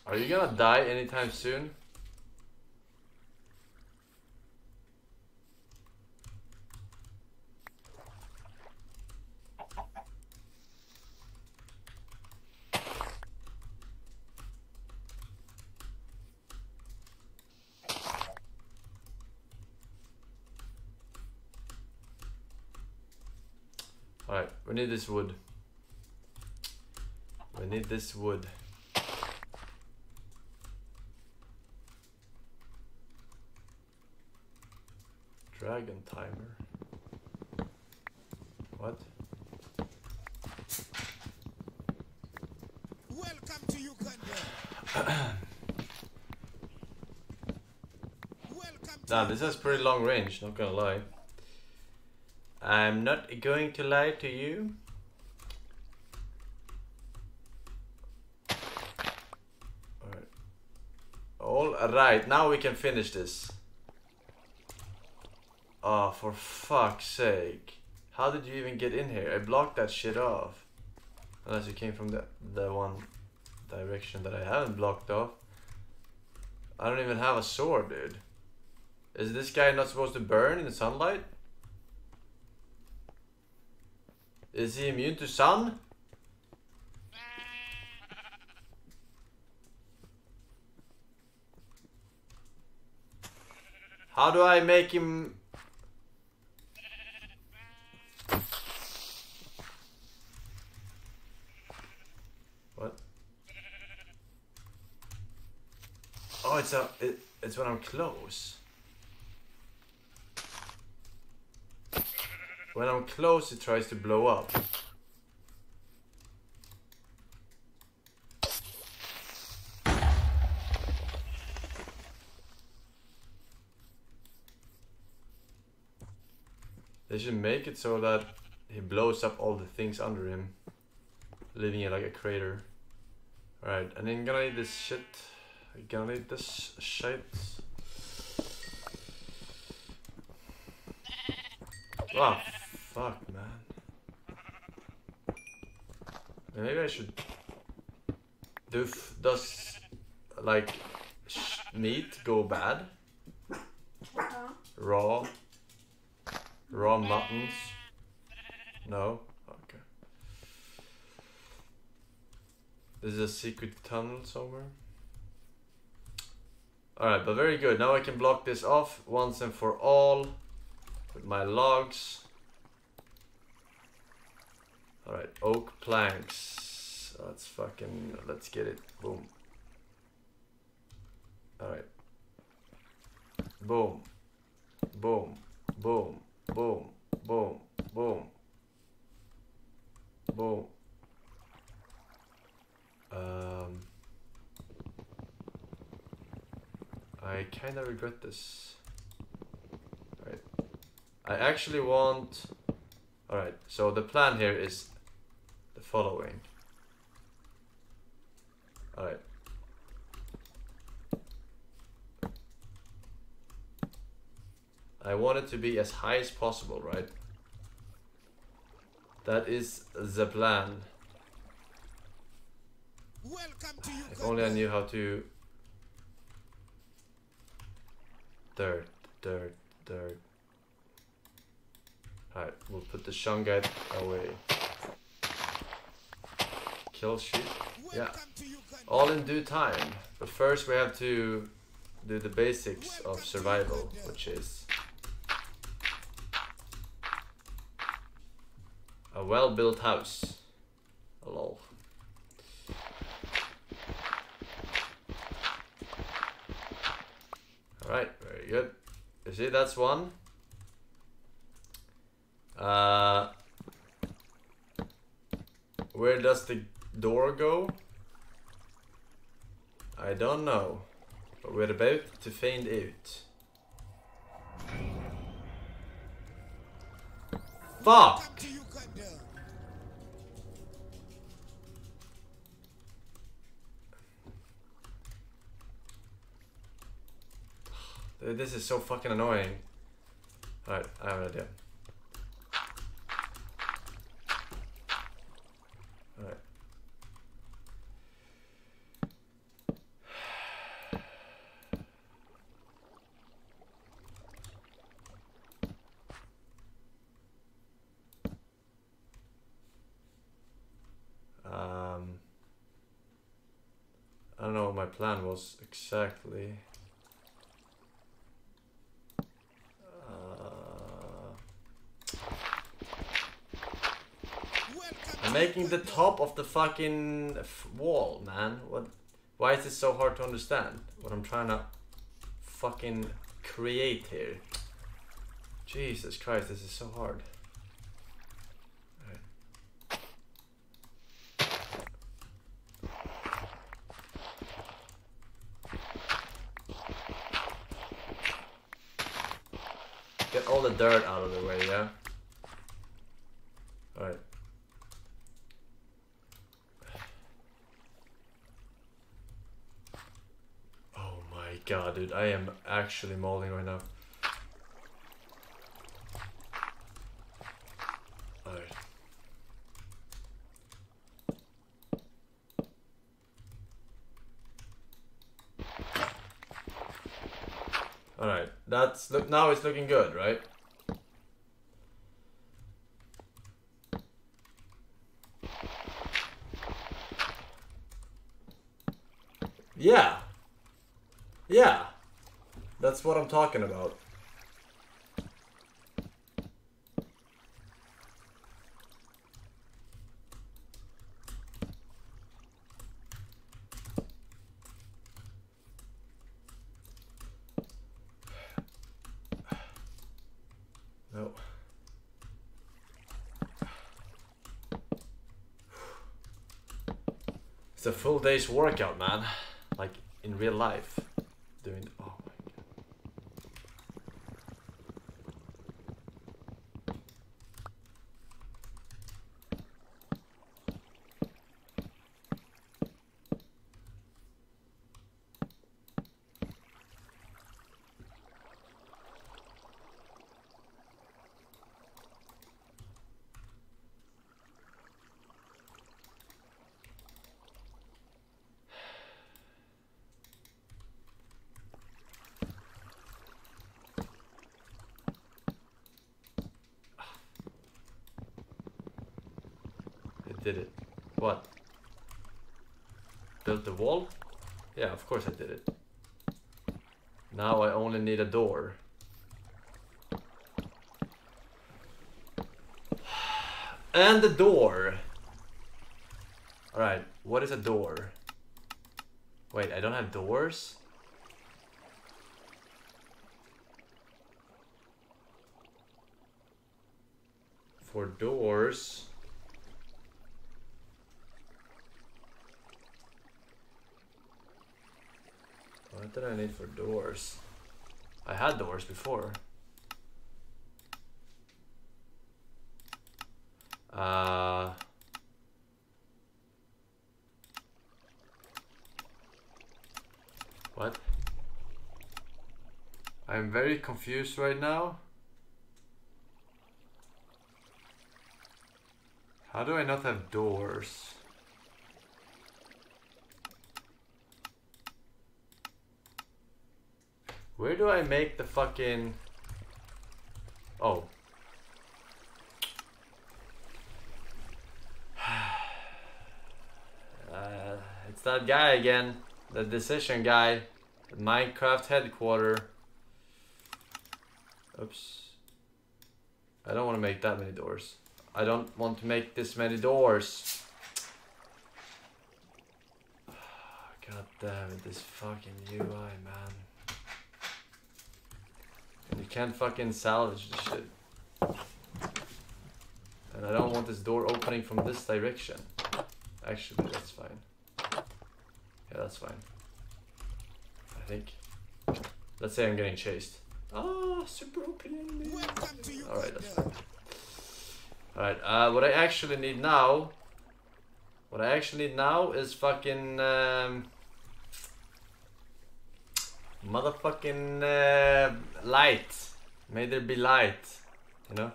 Are you gonna die anytime soon? All right, we need this wood. We need this wood. Dragon timer. What? Welcome to Uganda. Nah, this has pretty long range, not gonna lie. I'm not going to lie to you. All right, now we can finish this. Oh, for fuck's sake. How did you even get in here? I blocked that shit off. Unless it came from the one direction that I haven't blocked off. I don't even have a sword, dude. Is this guy not supposed to burn in the sunlight? Is he immune to sun? How do I make him... What? Oh, it's when I'm close. When I'm close, it tries to blow up. They should make it so that he blows up all the things under him, leaving it like a crater. Alright, and then gonna need this shit. I'm gonna need this shit. Ah, fuck, man. Maybe I should do meat go bad? Raw. Raw muttons? No? Okay. There's a secret tunnel somewhere. Alright, but very good. Now I can block this off once and for all with my logs. Alright, oak planks. Let's fucking... let's get it. Boom. Alright. Boom. Boom. Boom. Boom, boom, boom, boom. I kind of regret this. All right. I actually want... All right, so the plan here is the following. All right. I want it to be as high as possible, right? That is the plan. If only I knew how to... Dirt, dirt, dirt. Alright, we'll put the shungite away. Kill sheep. Yeah. All in due time. But first we have to do the basics of survival, which is... a well-built house. Lol. Alright, very good. You see, that's one. Where does the door go? I don't know. But we're about to find out. Fuck! Dude, this is so fucking annoying. Alright, I have an idea. Alright. I don't know what my plan was exactly. Making the top of the fucking wall, man. What? Why is this so hard to understand? What I'm trying to fucking create here. Jesus Christ, this is so hard. All right. Get all the dirt out of the way, yeah? Alright. Oh my god, dude. I am actually molding right now. Alright. Alright. That's... look, now it's looking good, right? Yeah. Yeah. That's what I'm talking about. No. It's a full day's workout, man. Like, in real life, doing... oh my god. Did it. What? Built the wall? Yeah, of course I did it. Now I only need a door. And the door! Alright, what is a door? Wait, I don't have doors? For doors... what did I need for doors? I had doors before. What? I'm very confused right now. How do I not have doors? Where do I make the fucking... oh. It's that guy again. The decision guy. The Minecraft headquarters. Oops. I don't want to make that many doors. I don't want to make this many doors. God damn it, this fucking UI, man. You can't fucking salvage this shit. And I don't want this door opening from this direction. Actually, that's fine. Yeah, that's fine. I think. Let's say I'm getting chased. Ah, super opening. Alright, that's fine. Alright, what I actually need now is fucking... motherfucking light. May there be light, you know?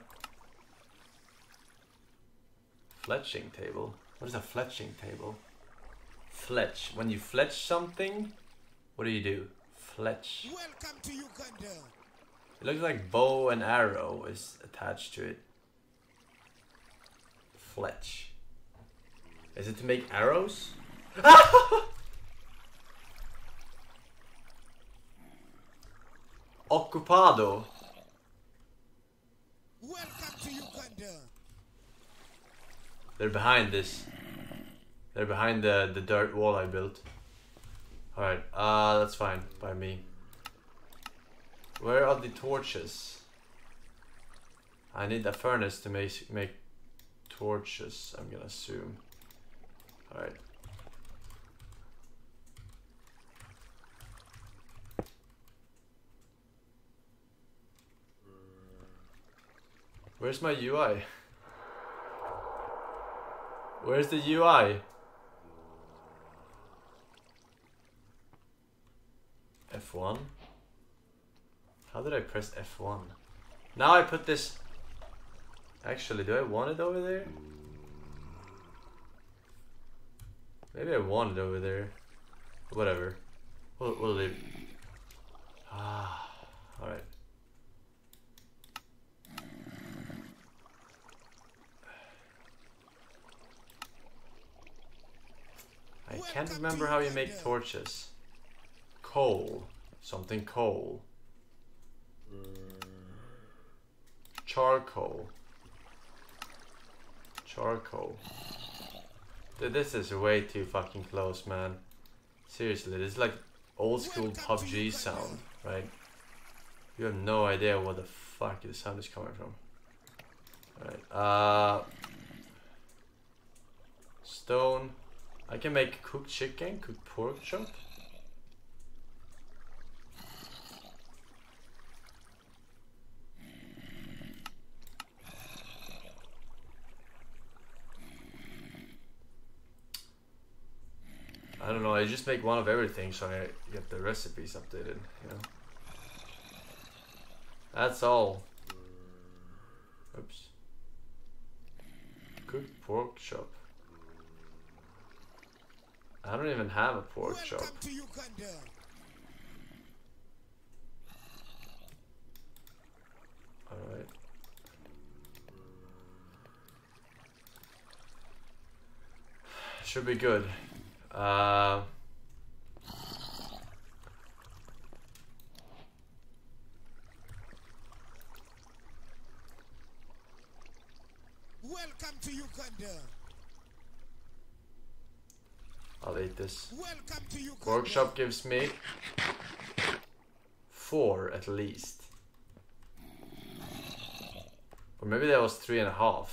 Fletching table. What is a fletching table? Fletch. When you fletch something, what do you do? Fletch. Welcome to Uganda. It looks like bow and arrow is attached to it. Fletch. Is it to make arrows? Occupado. Welcome to Uganda. They're behind this. They're behind the dirt wall I built. Alright, that's fine by me. Where are the torches? I need a furnace to make torches, I'm gonna assume. Alright. Where's my UI? Where's the UI? F1? How did I press F1? Now I put this... Actually, do I want it over there? Maybe I want it over there. Whatever. We'll leave. Ah, alright. I can't remember how you make torches. Coal. Something coal. Charcoal. Charcoal. Dude, this is way too fucking close, man. Seriously, this is like old school PUBG sound, right? You have no idea what the fuck the sound is coming from. Alright, stone. I can make cooked chicken, cooked pork chop. I don't know, I just make one of everything so I get the recipes updated, you know. That's all. Oops. Cooked pork chop. I don't even have a pork chop. Alright. Should be good. Welcome to Uganda. I'll eat this. Welcome to Uganda. Workshop gives me 4 at least. Or maybe that was 3.5.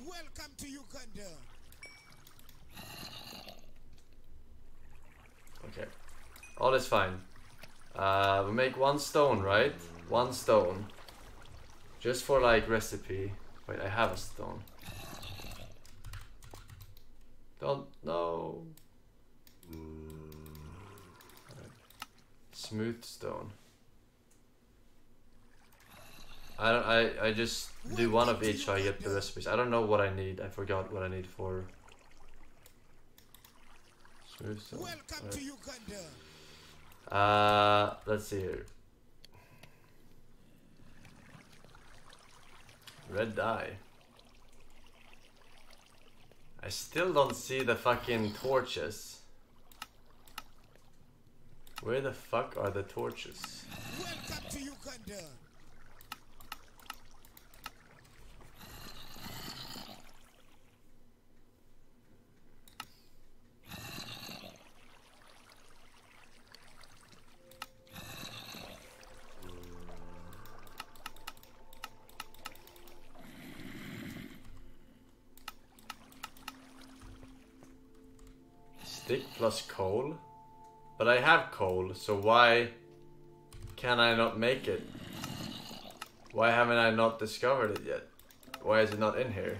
Welcome to Uganda. Okay, all is fine. We make 1 stone, right? 1 stone, just for like recipe. Wait, I have a stone. Don't know. Right. Smooth stone. I just do one of each so I get the recipes. I don't know what I need. I forgot what I need for smooth stone. Right. Let's see here. Red dye. I still don't see the fucking torches. Where the fuck are the torches? Welcome to Uganda. Plus coal, but I have coal, so why can I not make it? Why haven't I not discovered it yet? Why is it not in here?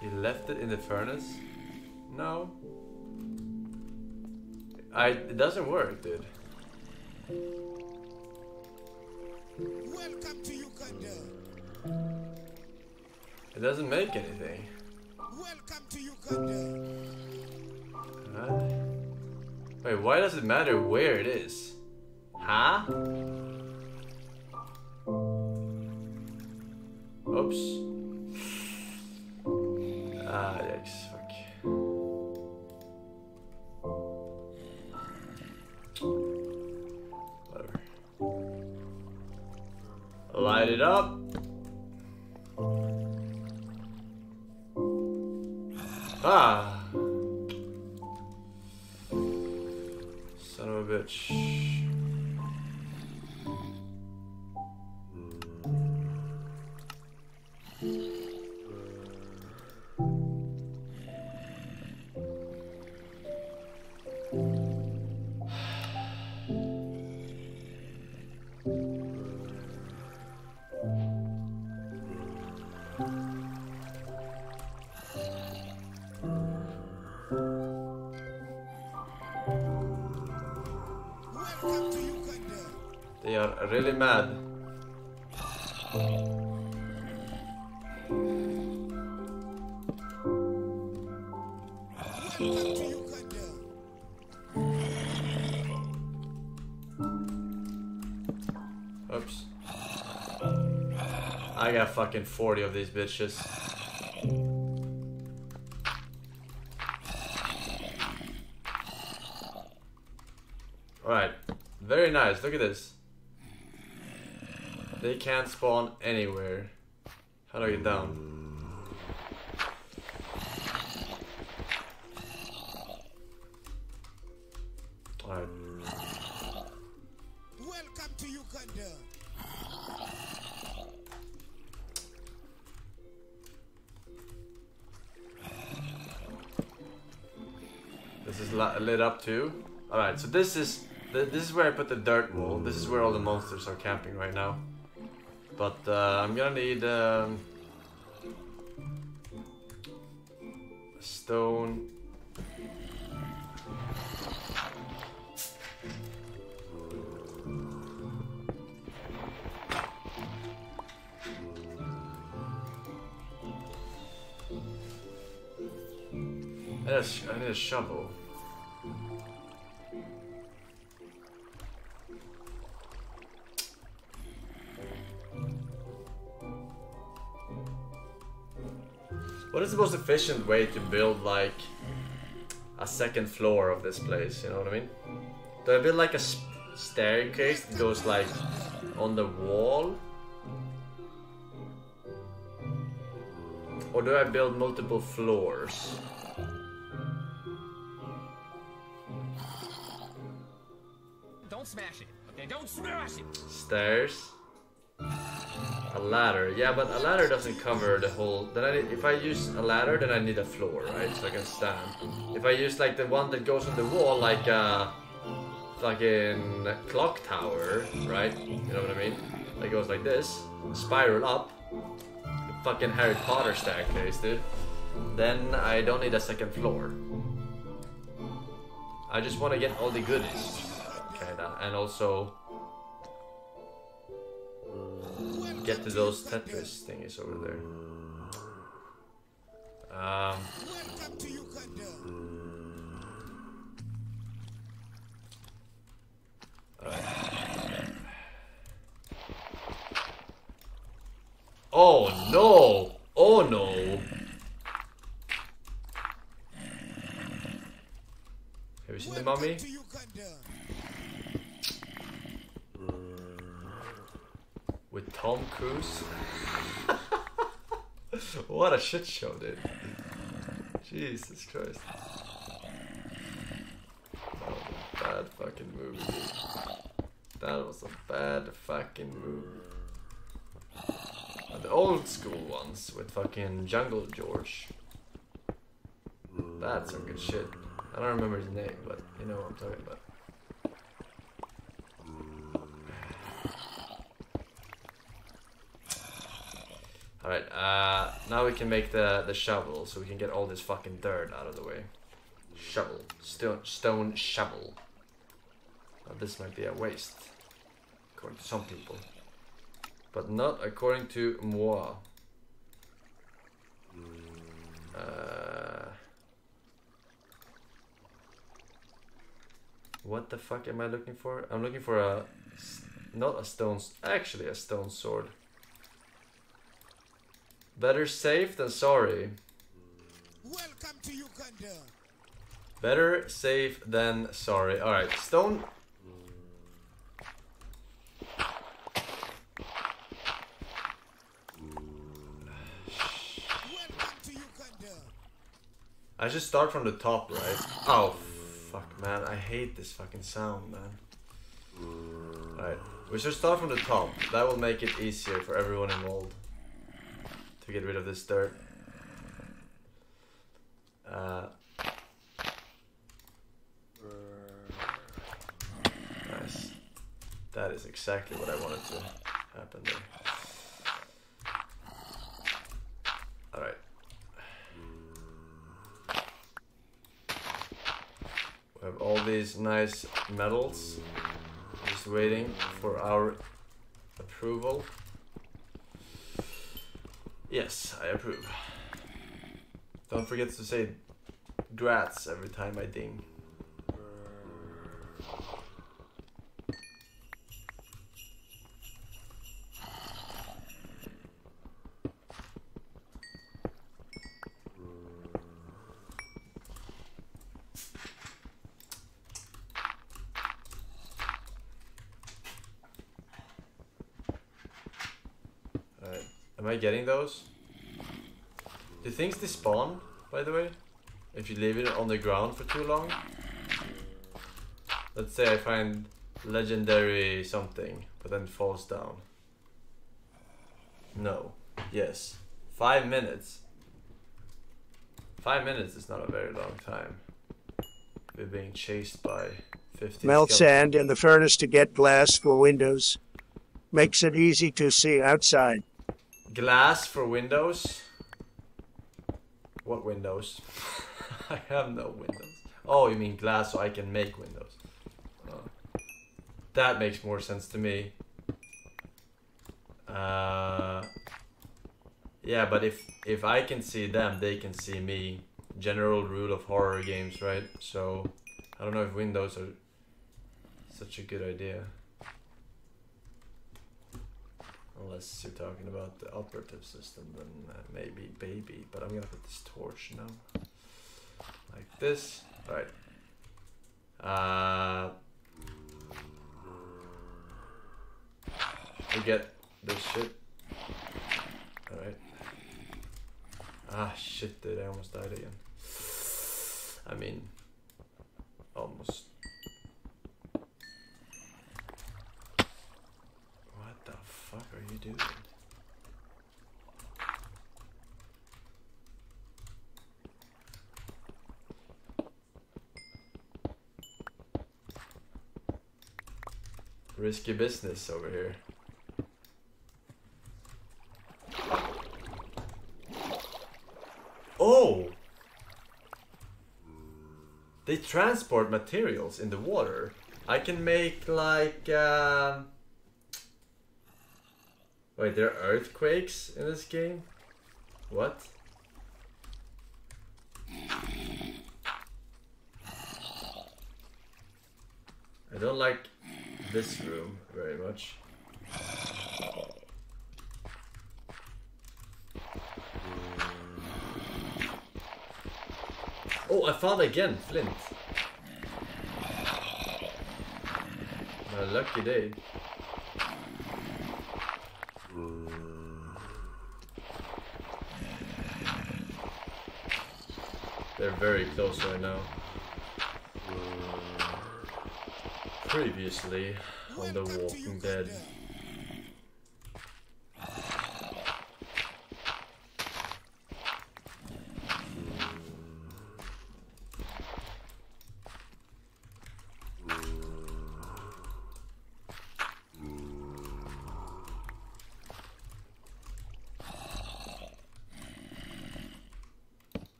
He left it in the furnace? No. It doesn't work, dude. Welcome to Uganda. It doesn't make anything. Welcome to Uganda. Wait, why does it matter where it is? Huh? Oops. Ah, yikes, fuck. Light it up. Ah. Son of a bitch. really mad. Oops. I got fucking 40 of these bitches. Alright, very nice, look at this. They can't spawn anywhere. How do I get down? Alright. Welcome to Uganda. This is lit up too. Alright, so this is where I put the dirt wall. This is where all the monsters are camping right now. But I'm gonna need stone. I need a shovel. What is the most efficient way to build like a second floor of this place, you know what I mean? Do I build like a staircase that goes like on the wall? Or do I build multiple floors? Don't smash it, okay? Don't smash it! Stairs. A ladder, yeah, but a ladder doesn't cover the whole. Then I need, if I use a ladder, then I need a floor, right? So I can stand. If I use like the one that goes on the wall, like a fucking clock tower, right? You know what I mean? That goes like this, spiral up, the fucking Harry Potter staircase, dude. Then I don't need a second floor. I just want to get all the goodies, kinda, and also get to those Tetris thingies over there. Oh no! Oh no! Have you seen the mummy? With Tom Cruise? What a shit show, dude. Jesus Christ. That was a bad fucking movie, dude. That was a bad fucking movie. And the old school ones with fucking Jungle George. That's some good shit. I don't remember his name, but you know what I'm talking about. Alright, now we can make the shovel, so we can get all this fucking dirt out of the way. Shovel. Stone shovel. Now, this might be a waste, according to some people. But not according to moi. What the fuck am I looking for? I'm looking for a... not a stone... actually a stone sword. Better safe than sorry. Welcome to Uganda. Better safe than sorry. Alright, stone. Welcome to Uganda. I should start from the top, right? Oh, fuck, man. I hate this fucking sound, man. Alright, we should start from the top. That will make it easier for everyone involved. To get rid of this dirt. Nice. That is exactly what I wanted to happen there. Alright. We have all these nice metals. Just waiting for our approval. Yes, I approve. Don't forget to say grats every time I ding. Am I getting those? Do things despawn, by the way? If you leave it on the ground for too long? Let's say I find legendary something, but then falls down. No. Yes. 5 minutes. 5 minutes is not a very long time. We're being chased by 50 melt skeletons. Sand in the furnace to get glass for windows. Makes it easy to see outside. Glass for windows? What windows? I have no windows. Oh, you mean glass so I can make windows. That makes more sense to me. Yeah, but if I can see them, they can see me. General rule of horror games, right? So, I don't know if windows are such a good idea. Unless you're talking about the operative system, then maybe baby. But I'm gonna put this torch now, like this. All right. We get this shit. All right. Ah shit, dude! I almost died again. I mean, almost. What the fuck are you doing? Risky business over here. Oh! They transport materials in the water. I can make like wait, there are earthquakes in this game? What? I don't like this room very much. Oh, I found again flint. My lucky day. They're very close right now. Previously on The Walking Dead.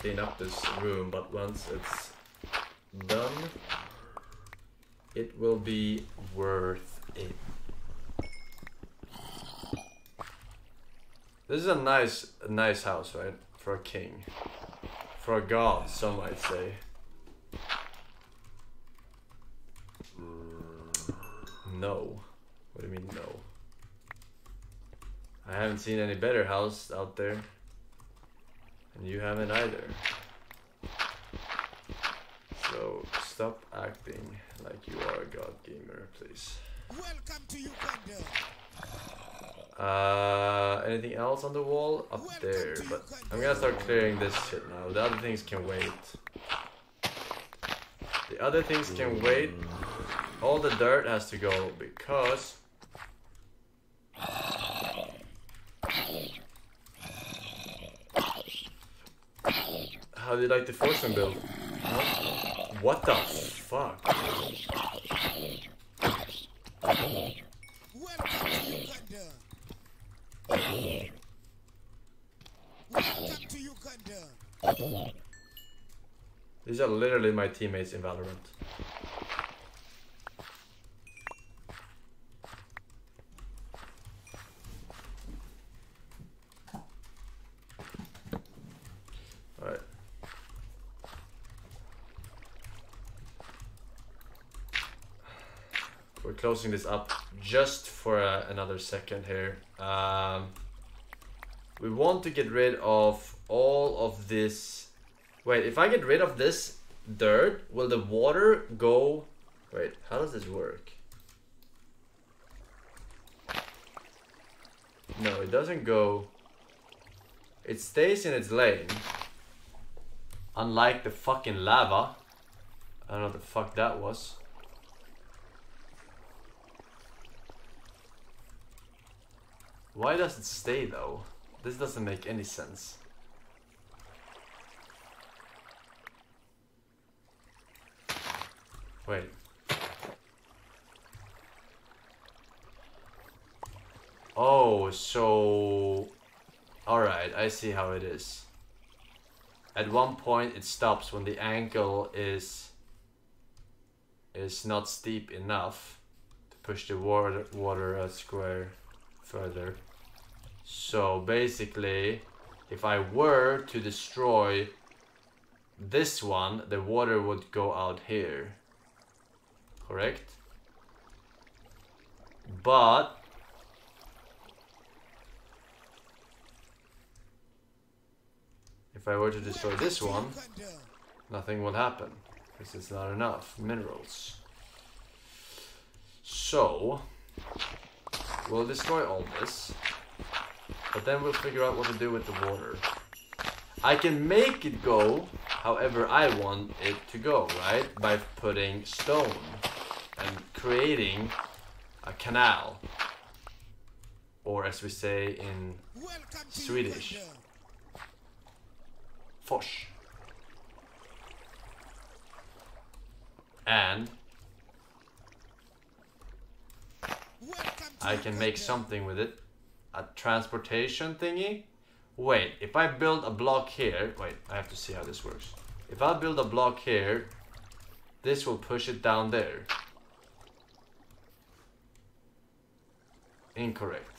Clean up this room, but once it's done, it will be worth it. This is a nice house, right? For a king, for a god, some might say. No, what do you mean no? I haven't seen any better house out there. And you haven't either. So stop acting like you are a god gamer, please. Welcome to Uganda. Anything else on the wall? Up Welcome there, but I'm gonna start clearing this shit now. The other things can wait. The other things can wait. All the dirt has to go because how do you like the Forsen build? Huh? What the fuck? These are literally my teammates in Valorant. Alright. We're closing this up just for another second here. We want to get rid of all of this. Wait, if I get rid of this dirt, will the water go... Wait, how does this work? No, it doesn't go... It stays in its lane. Unlike the fucking lava. I don't know what the fuck that was. Why does it stay though? This doesn't make any sense. Wait. Oh, so... Alright, I see how it is. At one point it stops when the angle is not steep enough to push the water a square further. So basically, if I were to destroy this one, the water would go out here. Correct? But... if I were to destroy this one, nothing will happen. Because it's not enough minerals. So, we'll destroy all this. But then we'll figure out what to do with the water. I can make it go however I want it to go, right? By putting stone and creating a canal. Or as we say in Swedish, Fors. And I can make something with it. A transportation thingy? Wait, if I build a block here... Wait, I have to see how this works. If I build a block here, this will push it down there. Incorrect.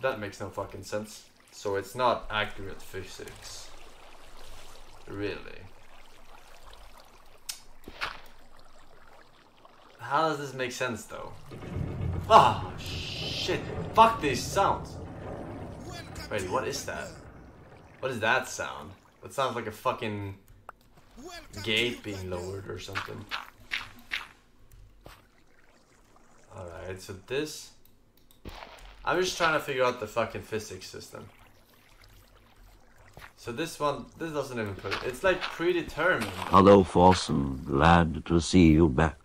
That makes no fucking sense. So it's not accurate physics. Really. How does this make sense though? Ah, oh, shit. Fuck these sounds. Wait, what is that? What is that sound? It sounds like a fucking gate being lowered or something. Alright, so this... I'm just trying to figure out the fucking physics system. So this one, this doesn't even put it. It's like predetermined. Hello, Forsen. Glad to see you back.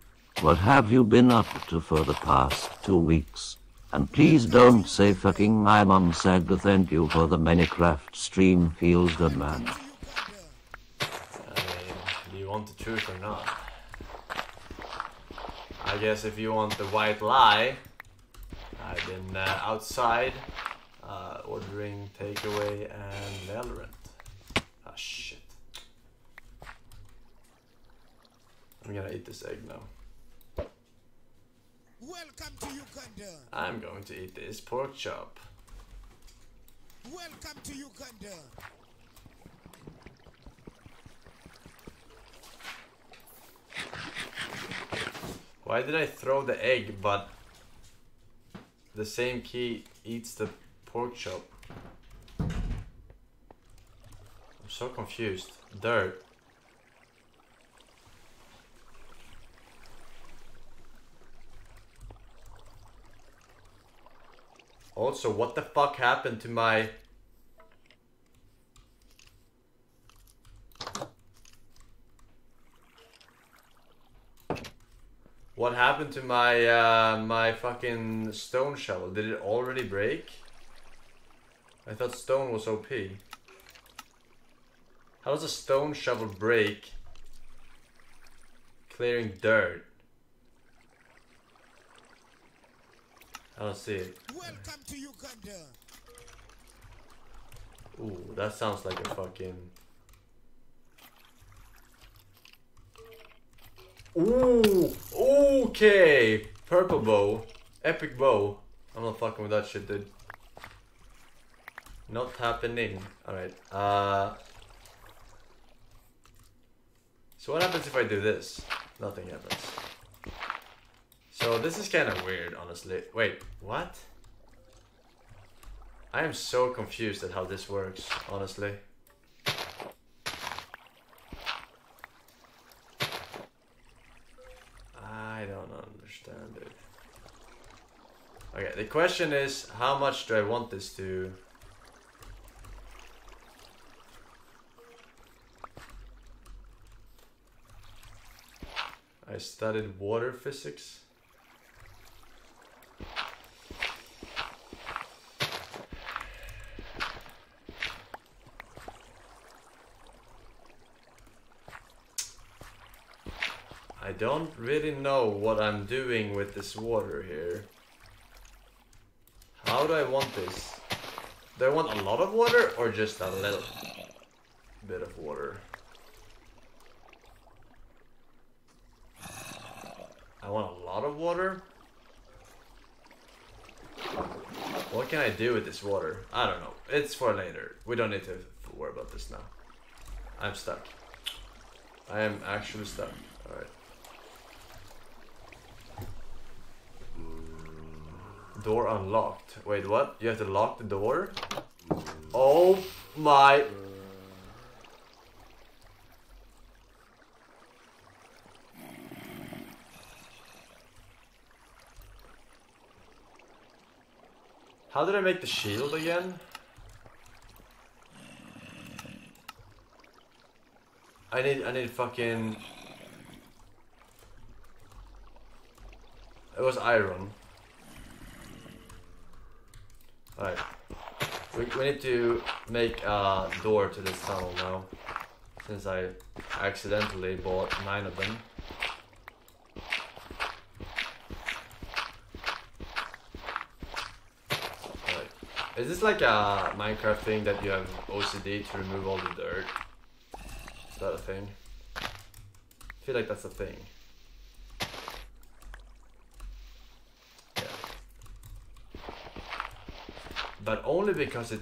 What have you been up to for the past 2 weeks? And please don't say fucking my mom said to thank you for the Minecraft stream, feels good, man. Do you want the truth or not? I guess if you want the white lie, I've been outside ordering takeaway and Valorant. Ah, shit. I'm gonna eat this egg now. Welcome to Uganda. I'm going to eat this pork chop. Welcome to Uganda. Why did I throw the egg, but the same key eats the pork chop? I'm so confused. Dirt. Also, what the fuck happened to my... What happened to my, my fucking stone shovel? Did it already break? I thought stone was OP. How does a stone shovel break? Clearing dirt. I don't see it. Welcome to Uganda. Ooh, that sounds like a fucking Ooh, okay. Purple bow. Epic bow. I'm not fucking with that shit, dude. Not happening. Alright, so what happens if I do this? Nothing happens. So this is kind of weird, honestly. Wait, what? I am so confused at how this works, honestly. I don't understand it. Okay, the question is, how much do I want this to... I studied water physics. I don't really know what I'm doing with this water here. How do I want this? Do I want a lot of water or just a little bit of water? I want a lot of water. What can I do with this water? I don't know. It's for later. We don't need to worry about this now. I'm stuck. I am actually stuck. Alright. Door unlocked. Wait, what? You have to lock the door? Oh my... How did I make the shield again? I need fucking... It was iron. Alright. We need to make a door to this tunnel now. Since I accidentally bought 9 of them. Is this like a Minecraft thing that you have OCD to remove all the dirt? Is that a thing? I feel like that's a thing. Yeah. But only because it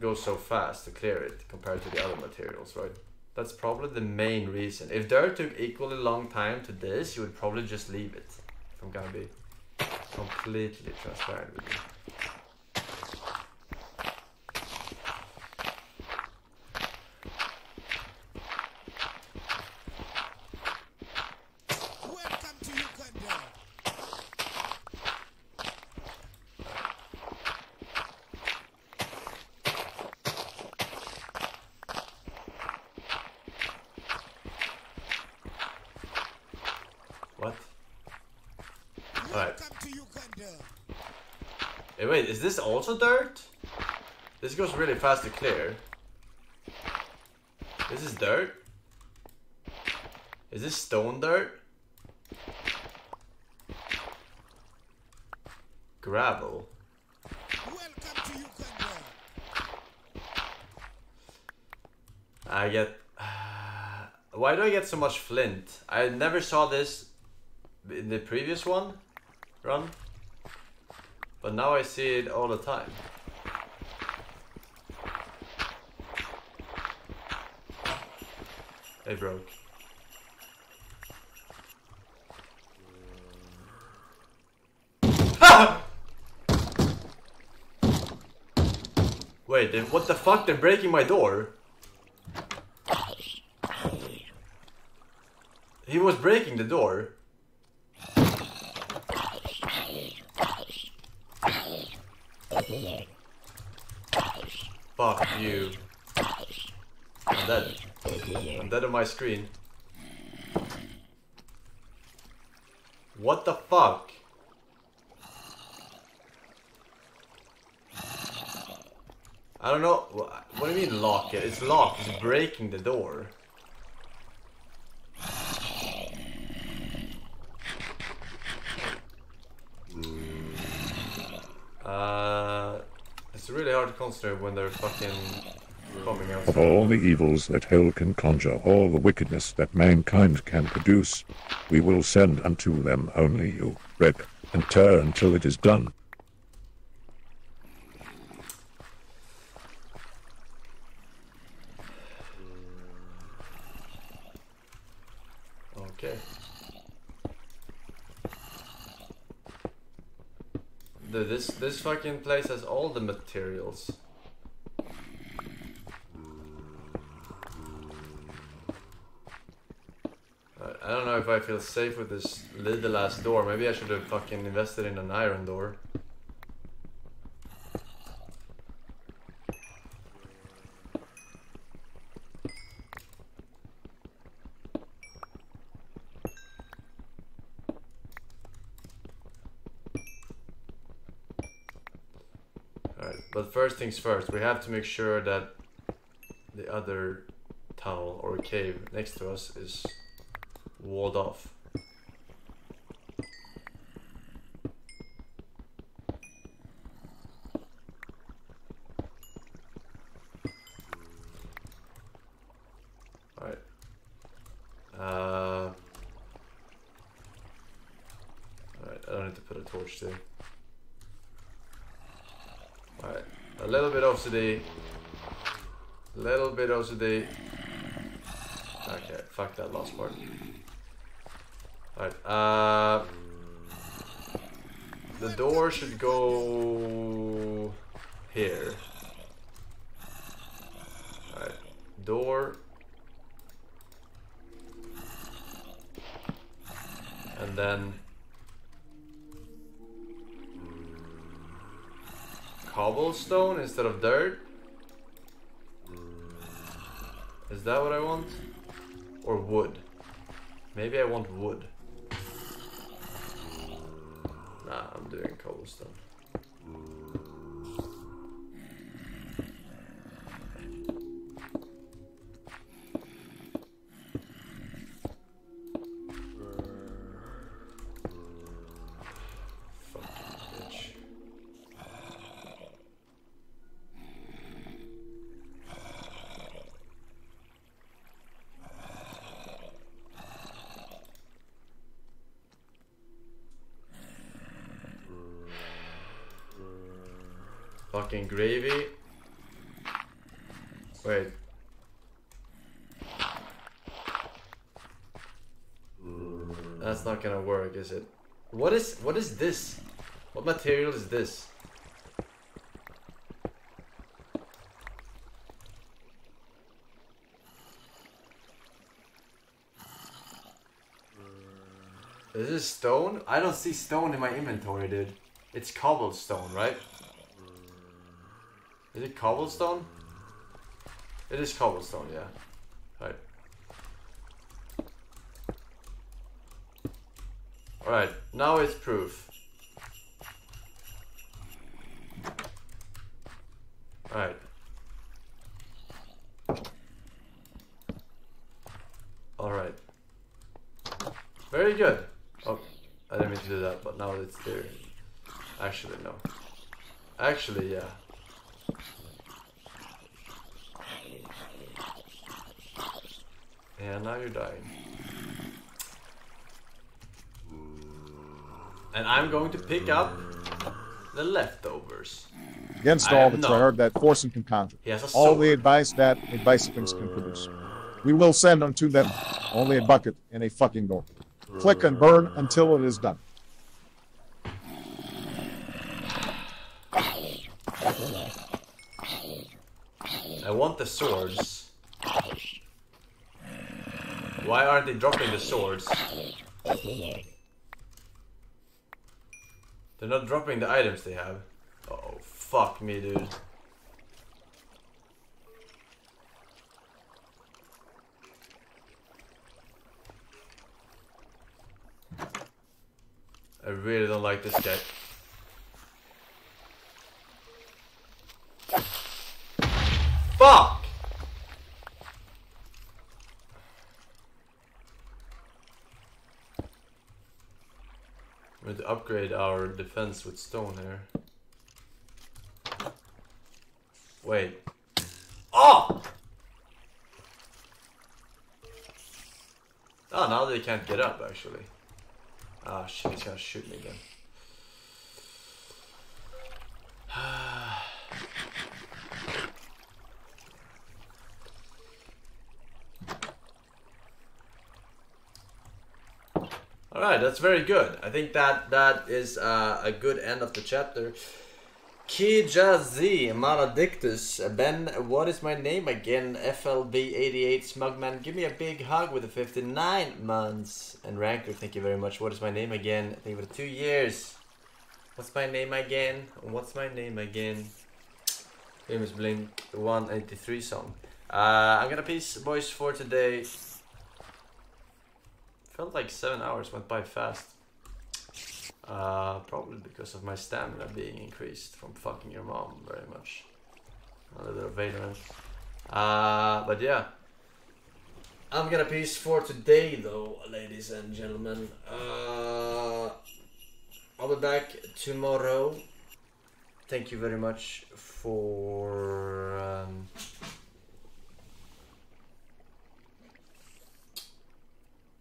goes so fast to clear it compared to the other materials, right? That's probably the main reason. If dirt took equally long time to this, you would probably just leave it. If I'm gonna be completely transparent with you. Is this also dirt? This goes really fast to clear. This is dirt? Is this stone dirt? Gravel. Welcome to Uganda. I get... Why do I get so much flint? I never saw this in the previous one. Run. But now I see it all the time. It broke. Ah! Wait, what the fuck? They're breaking my door. He was breaking the door. Fuck you. I'm dead. I'm dead on my screen. What the fuck? I don't know. What do you mean lock it? It's locked. It's breaking the door. It's really hard to concentrate when they're fucking Of all the evils that hell can conjure, all the wickedness that mankind can produce, we will send unto them only you. Rip and tear until it is done. Okay. This fucking place has all the materials. I don't know if I feel safe with this little ass door. Maybe I should have fucking invested in an iron door. Alright, but first things first, we have to make sure that the other tunnel or cave next to us is walled off. All right. All right. I don't need to put a torch there. All right. A little bit OCD. A little bit OCD. Okay. Fuck that last part. Alright, the door should go here. Alright, door. And then cobblestone instead of dirt? Is that what I want? Or wood? Maybe I want wood. Nah, I'm doing cobblestone. Fucking bitch. Fucking gravy. Wait. That's not gonna work, is it? What is this? What material is this? Is this stone? I don't see stone in my inventory, dude. It's cobblestone, right? Is it cobblestone? It is cobblestone, yeah. Alright. Alright, now it's proof. Alright. Alright. Very good. Oh, I didn't mean to do that, but now it's there. Actually, no. Actually, yeah. Yeah, now you're dying. And I'm going to pick up the leftovers. Against all the terror that Forsen can conjure. All the advice that advicelings can produce. We will send unto them only a bucket and a fucking door. Flick and burn until it is done. I want the swords. Why aren't they dropping the swords? They're not dropping the items they have. Oh, fuck me, dude. I really don't like this guy. Fuck! We need to upgrade our defense with stone here. Wait. Oh! Oh, now they can't get up, actually. Ah, shit, he's gonna shoot me again. Alright, that's very good. I think that is a good end of the chapter. Kijazi, Maladictus, Ben, what is my name again? FLB88, Smugman, give me a big hug with the 59 months. And Ranker, thank you very much. What is my name again? Thank you for the 2 years. What's my name again? What's my name again? Famous Blink 183 song. I'm gonna peace, boys, for today. Felt like 7 hours went by fast. Probably because of my stamina being increased from fucking your mom very much. A little bit of Vaderman. But yeah. I'm gonna peace for today though, ladies and gentlemen. I'll be back tomorrow. Thank you very much for...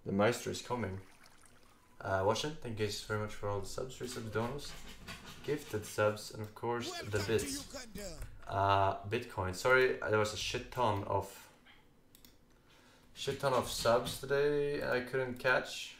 the Maestro is coming. Watching, thank you guys very much for all the subs, resubs, donos, gifted subs, and of course the bits. Bitcoin. Sorry, there was a shit ton of subs today I couldn't catch.